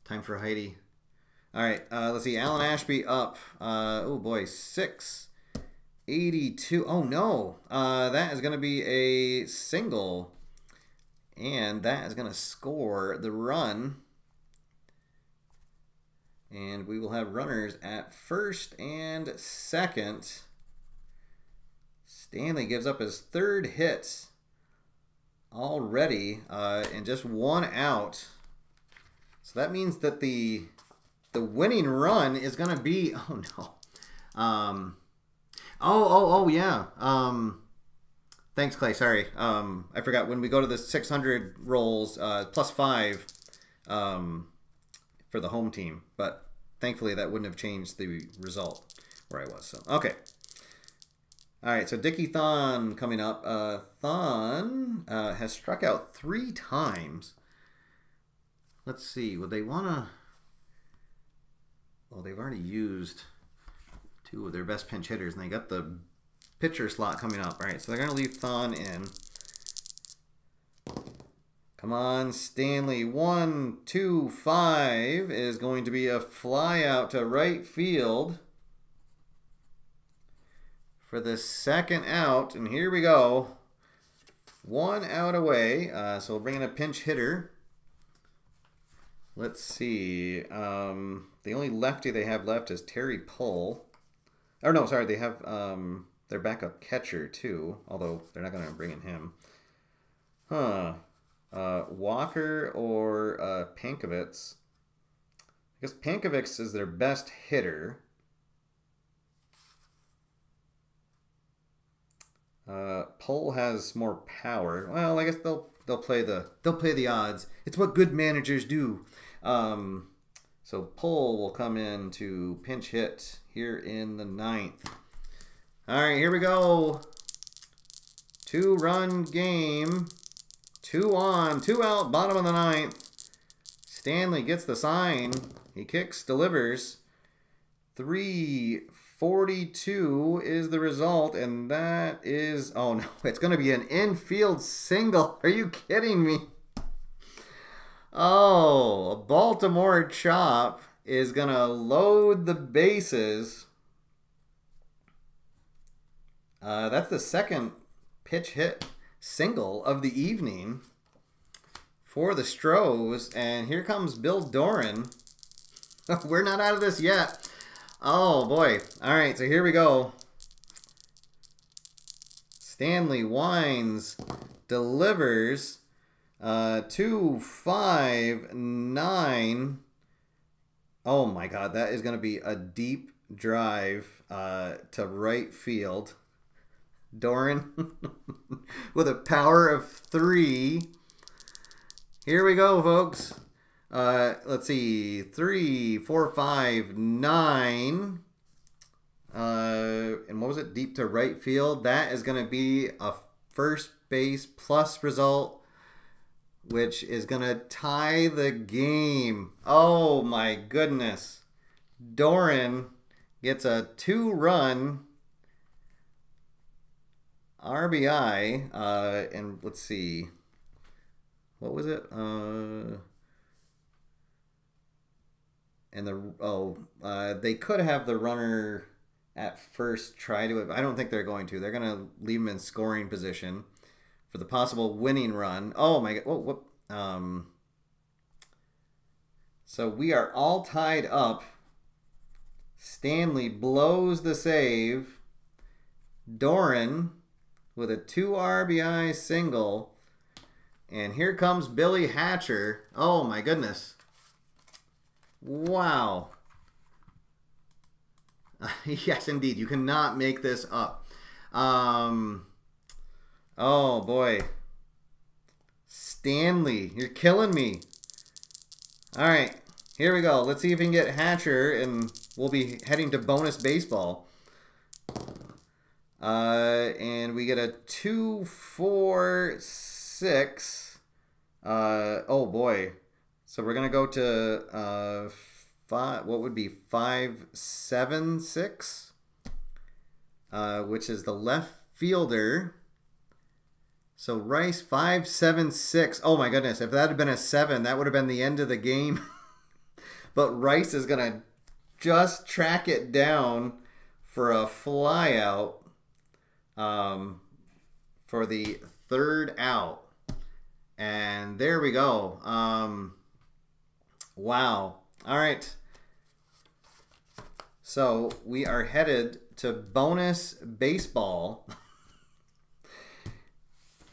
time for Heidi. All right, uh, let's see. Alan Ashby up. Uh, oh boy, six eighty-two. Oh no, uh, that is going to be a single, and that is going to score the run. And we will have runners at first and second. Stanley gives up his third hit already, uh, and just one out. So that means that the the winning run is gonna be, oh no, um, oh oh oh yeah. Um, thanks, Clay. Sorry, um, I forgot. When we go to the six hundred rolls, uh, plus five, um, for the home team. But thankfully, that wouldn't have changed the result where I was. So okay. All right, so Dickie Thon coming up. Uh, Thon uh, has struck out three times. Let's see, would they want to... Well, they've already used two of their best pinch hitters, and they got the pitcher slot coming up. All right, so they're going to leave Thon in. Come on, Stanley. One, two, five is going to be a fly out to right field for the second out, and here we go. One out away, uh, so we'll bring in a pinch hitter. Let's see. Um, the only lefty they have left is Terry Puhl. Or no, sorry, they have um, their backup catcher too, although they're not going to bring in him. Huh. Uh, Walker or uh, Pankovic. I guess Pankovic is their best hitter. Uh, Puhl has more power. Well, I guess they'll they'll play the they'll play the odds. It's what good managers do. Um, so Puhl will come in to pinch hit here in the ninth. All right, here we go. Two-run game. Two on, two out. Bottom of the ninth. Stanley gets the sign. He kicks, delivers. Three. forty-two is the result, and that is, oh no, it's going to be an infield single. Are you kidding me? Oh, a Baltimore chop is going to load the bases. Uh, that's the second pitch hit single of the evening for the Astros, and here comes Bill Doran. We're not out of this yet. Oh, boy. All right, so here we go. Stanley winds, delivers, uh, two, five, nine. Oh, my God. That is going to be a deep drive uh, to right field. Doran with a power of three. Here we go, folks. Uh, let's see, three, four, five, nine. Uh, and what was it? Deep to right field. That is going to be a first base plus result, which is going to tie the game. Oh my goodness. Doran gets a two-run R B I. Uh, and let's see, what was it? Uh... And the oh, uh, they could have the runner at first try to. I don't think they're going to. They're going to leave him in scoring position for the possible winning run. Oh my God! Whoa, whoop. Um, so we are all tied up. Stanley blows the save. Doran with a two R B I single, And here comes Billy Hatcher. Oh, my goodness. Wow. Yes, indeed. You cannot make this up. Um, oh, boy. Stanley, you're killing me. All right, here we go. Let's see if we can get Hatcher, and we'll be heading to bonus baseball. Uh, and we get a two, four, six. Uh, oh, boy. So we're going to go to uh, five, what would be five, seven, six, uh, which is the left fielder. So Rice, five, seven, six. Oh, my goodness. If that had been a seven, that would have been the end of the game. But Rice is going to just track it down for a fly out um, for the third out. And there we go. Um, wow. All right. So we are headed to bonus baseball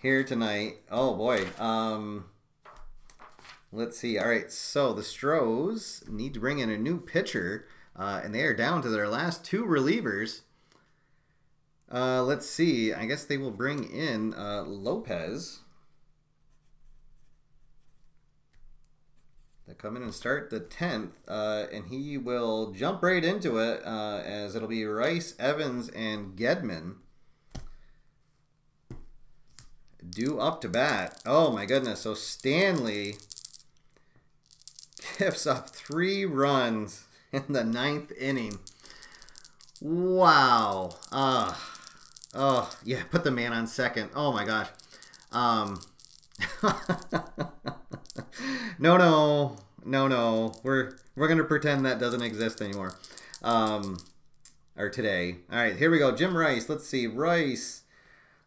here tonight. Oh, boy. Um, let's see. All right. So the Stros need to bring in a new pitcher, uh, and they are down to their last two relievers. Uh, let's see. I guess they will bring in uh, Lopez. They come in and start the tenth, uh, and he will jump right into it, uh, as it'll be Rice, Evans, and Gedman due up to bat. Oh, my goodness. So Stanley gives up three runs in the ninth inning. Wow. Uh, oh, yeah, put the man on second. Oh, my gosh. Um... no, no, no, no. We're we're gonna pretend that doesn't exist anymore, um, or today. All right, here we go. Jim Rice. Let's see. Rice,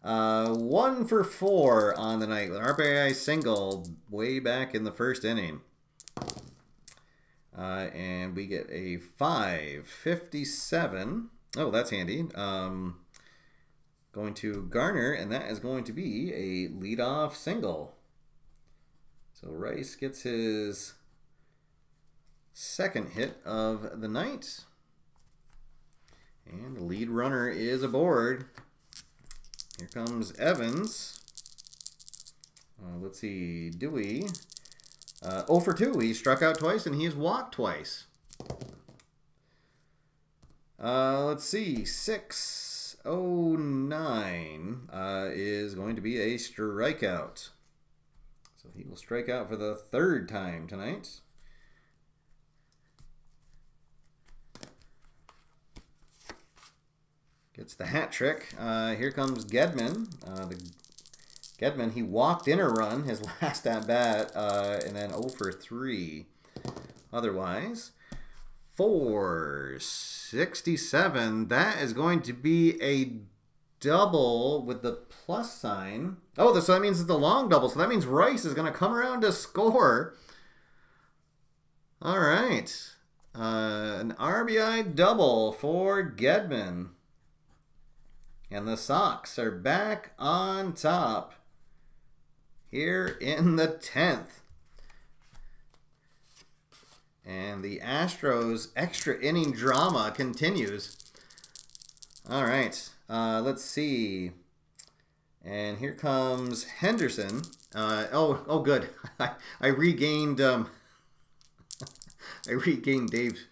uh, one for four on the night with an R B I single way back in the first inning, uh, and we get a five fifty-seven. Oh, that's handy. Um, going to Garner, and that is going to be a leadoff single. So Rice gets his second hit of the night. And the lead runner is aboard. Here comes Evans. Uh, let's see, Dewey. Uh, oh for two. He struck out twice and he has walked twice. Uh, let's see, six oh nine uh, is going to be a strikeout. So he will strike out for the third time tonight. Gets the hat trick. Uh, here comes Gedman. Uh, the Gedman, he walked in a run his last at bat, uh, and then oh for three. Otherwise, four sixty-seven. That is going to be a double with the plus sign. Oh, so that means it's a long double. So that means Rice is going to come around to score. All right. Uh, an R B I double for Gedman. And the Sox are back on top here in the tenth. And the Astros extra inning drama continues. All right. Uh, let's see. And here comes Henderson. Uh, oh, oh, good. I, I regained. Um, I regained Dave's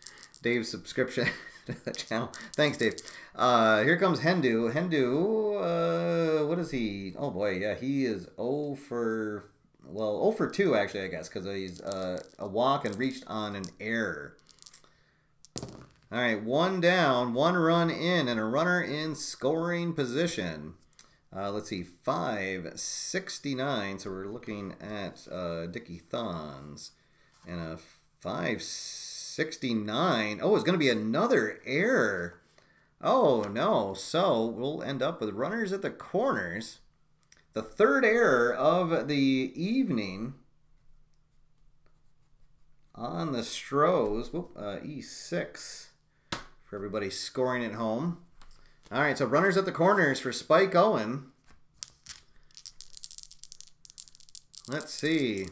Dave's subscription to the channel. Thanks, Dave. Uh, here comes Hendu. Hendu. Uh, what is he? Oh boy, yeah, he is oh for. Well, oh for two actually, I guess, because he's uh, a walk and reached on an error. All right, one down, one run in, and a runner in scoring position. Uh, let's see, five sixty-nine. So we're looking at uh, Dickie Thon's. And a five sixty-nine. Oh, it's going to be another error. Oh, no. So we'll end up with runners at the corners. The third error of the evening on the Stros. Whoop, uh, E six for everybody scoring at home. All right, so runners at the corners for Spike Owen. Let's see.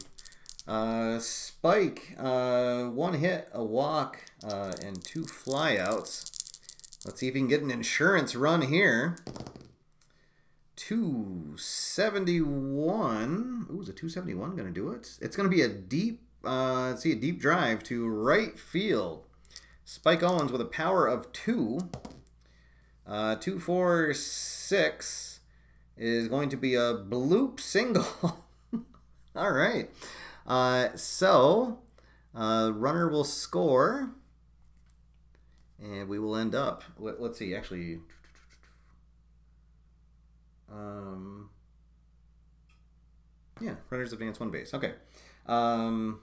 Uh, Spike, uh, one hit, a walk, uh, and two flyouts. Let's see if he can get an insurance run here. two seventy-one. Ooh, is a two seventy-one going to do it? It's going to be a deep, uh, let's see, a deep drive to right field. Spike Owens with a power of two. Uh, two forty-six is going to be a bloop single. All right. Uh, so, uh, runner will score, and we will end up, let, let's see, actually, um, yeah, runners advance one base, okay. Um,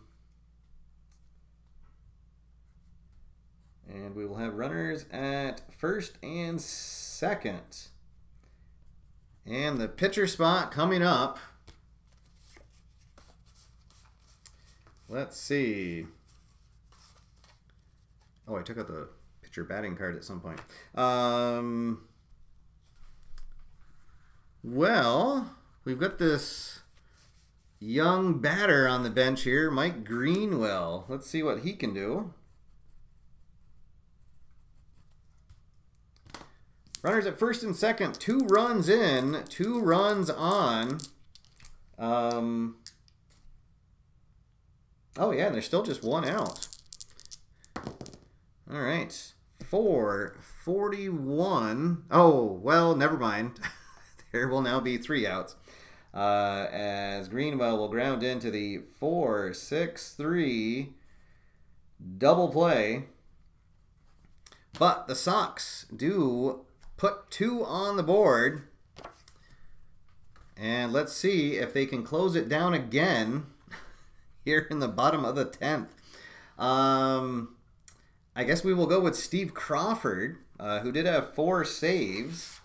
and we will have runners at first and second. And the pitcher spot coming up. Let's see. Oh, I took out the pitcher batting card at some point. Um, well, we've got this young batter on the bench here, Mike Greenwell. Let's see what he can do. Runners at first and second. Two runs in, two runs on. Um... Oh, yeah, there's still just one out. All right. four forty-one. Oh, well, never mind. There will now be three outs. Uh, as Greenwell will ground into the four six three double play. But the Sox do put two on the board. And let's see if they can close it down again. Here in the bottom of the tenth. Um, I guess we will go with Steve Crawford, uh, who did have four saves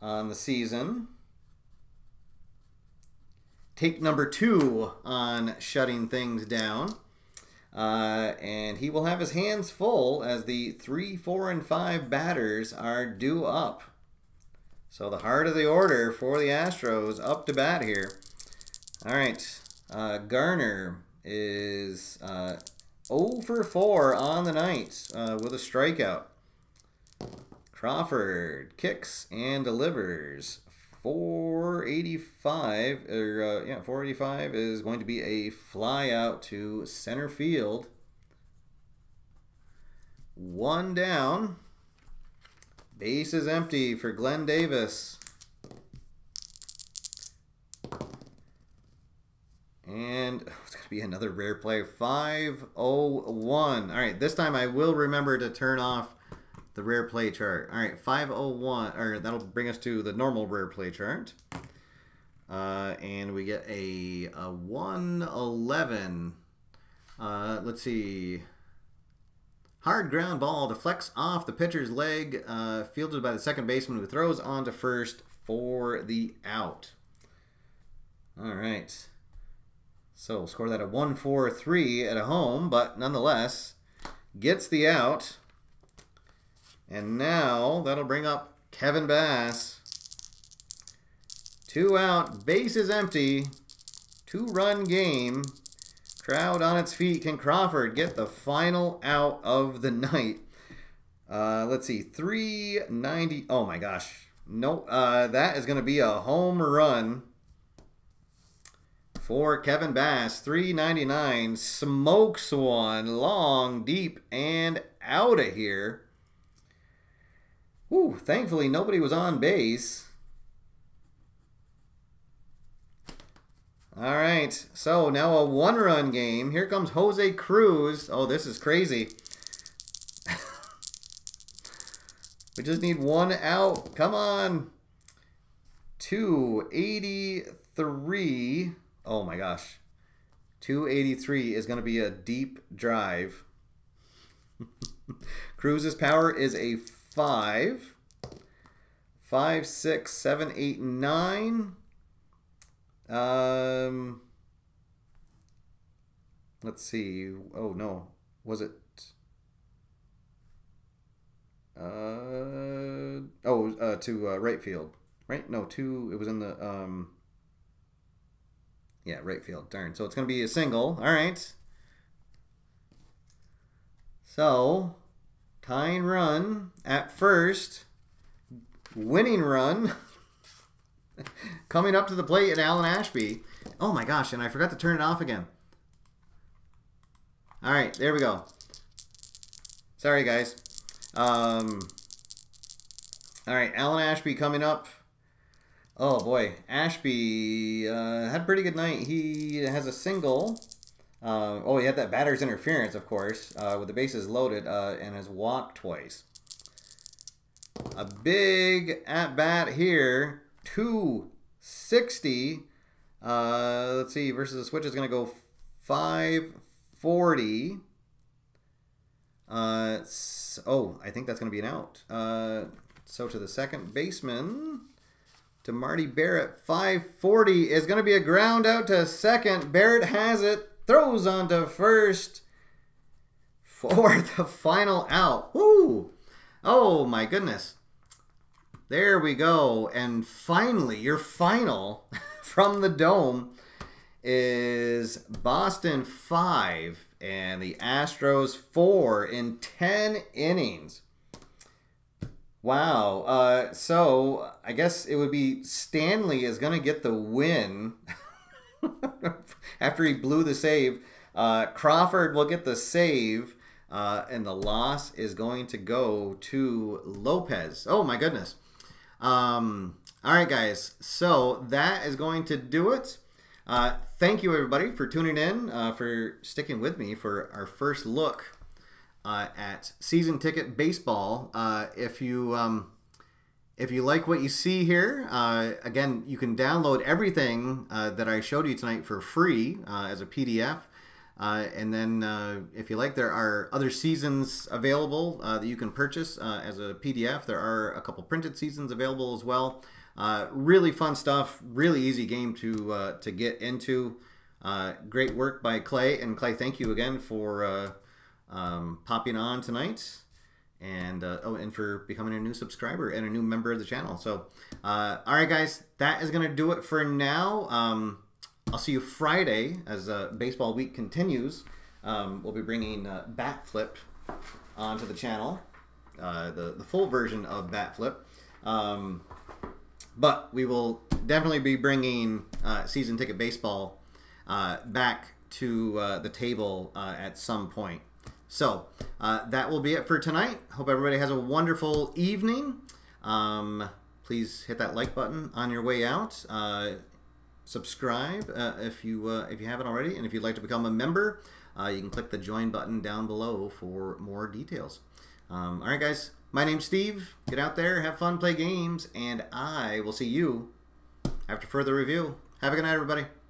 on the season. Take number two on shutting things down. Uh, and he will have his hands full as the three, four, and five batters are due up. So the heart of the order for the Astros up to bat here. All right. Uh, Garner is uh, oh for four on the night uh, with a strikeout. Crawford kicks and delivers. four eighty-five, or uh, yeah, four eighty-five is going to be a fly out to center field. One down. Base is empty for Glenn Davis. And oh, it's going to be another rare play. five oh one. All right, this time I will remember to turn off the rare play chart. All right, five oh one. Or that'll bring us to the normal rare play chart. Uh, and we get a, a one eleven. Uh, let's see. Hard ground ball deflects off the pitcher's leg, uh, fielded by the second baseman who throws on to first for the out. All right. So we'll score that a one four three at a home, but nonetheless gets the out. And now that'll bring up Kevin Bass. Two out, base is empty, two-run game. Crowd on its feet. Can Crawford get the final out of the night? Uh, let's see, three ninety. Oh my gosh, no, uh, that is going to be a home run. For Kevin Bass, three ninety-nine, smokes one, long, deep, and out of here. Woo, thankfully nobody was on base. All right, so now a one-run game. Here comes Jose Cruz. Oh, this is crazy. We just need one out. Come on. two eighty-three. Oh my gosh. two eighty-three is going to be a deep drive. Cruz's power is a five. five, six, seven, eight, nine. Um, let's see. Oh no. Was it? Uh, oh, uh, to uh, right field. Right? No, two. It was in the... Um, Yeah, right field. Darn. So it's going to be a single. All right. So, tying run at first. Winning run. Coming up to the plate at Alan Ashby. Oh, my gosh. And I forgot to turn it off again. All right. There we go. Sorry, guys. Um, all right. Alan Ashby coming up. Oh, boy. Ashby uh, had a pretty good night. He has a single. Uh, oh, he had that batter's interference, of course, uh, with the bases loaded uh, and has walked twice. A big at-bat here. two sixty. Uh, let's see. Versus the switch is going to go five forty. Uh, oh, I think that's going to be an out. Uh, so to the second baseman. To Marty Barrett, five forty is going to be a ground out to second. Barrett has it, throws on to first for the final out. Woo! Oh my goodness. There we go. And finally, your final from the Dome is Boston five and the Astros four in ten innings. Wow. Uh, so I guess it would be Stanley is going to get the win after he blew the save. Uh, Crawford will get the save, uh, and the loss is going to go to Lopez. Oh, my goodness. Um, all right, guys. So that is going to do it. Uh, thank you, everybody, for tuning in, uh, for sticking with me for our first look Uh, at Season Ticket Baseball. Uh, if you um, if you like what you see here, uh, again, you can download everything uh, that I showed you tonight for free uh, as a P D F. Uh, and then uh, if you like, there are other seasons available uh, that you can purchase uh, as a P D F. There are a couple printed seasons available as well. Uh, really fun stuff, really easy game to, uh, to get into. Uh, great work by Clay. And Clay, thank you again for Uh, Um, popping on tonight, and uh, oh, and for becoming a new subscriber and a new member of the channel. So, uh, all right, guys, that is gonna do it for now. Um, I'll see you Friday as uh, baseball week continues. Um, we'll be bringing uh, Batflip onto the channel, uh, the the full version of Batflip. Um, but we will definitely be bringing uh, Season Ticket Baseball uh, back to uh, the table uh, at some point. So uh, that will be it for tonight. Hope everybody has a wonderful evening. Um, please hit that like button on your way out. Uh, subscribe uh, if you uh, if you haven't already, and if you'd like to become a member, uh, you can click the join button down below for more details. Um, all right, guys. My name's Steve. Get out there, have fun, play games, and I will see you after further review. Have a good night, everybody.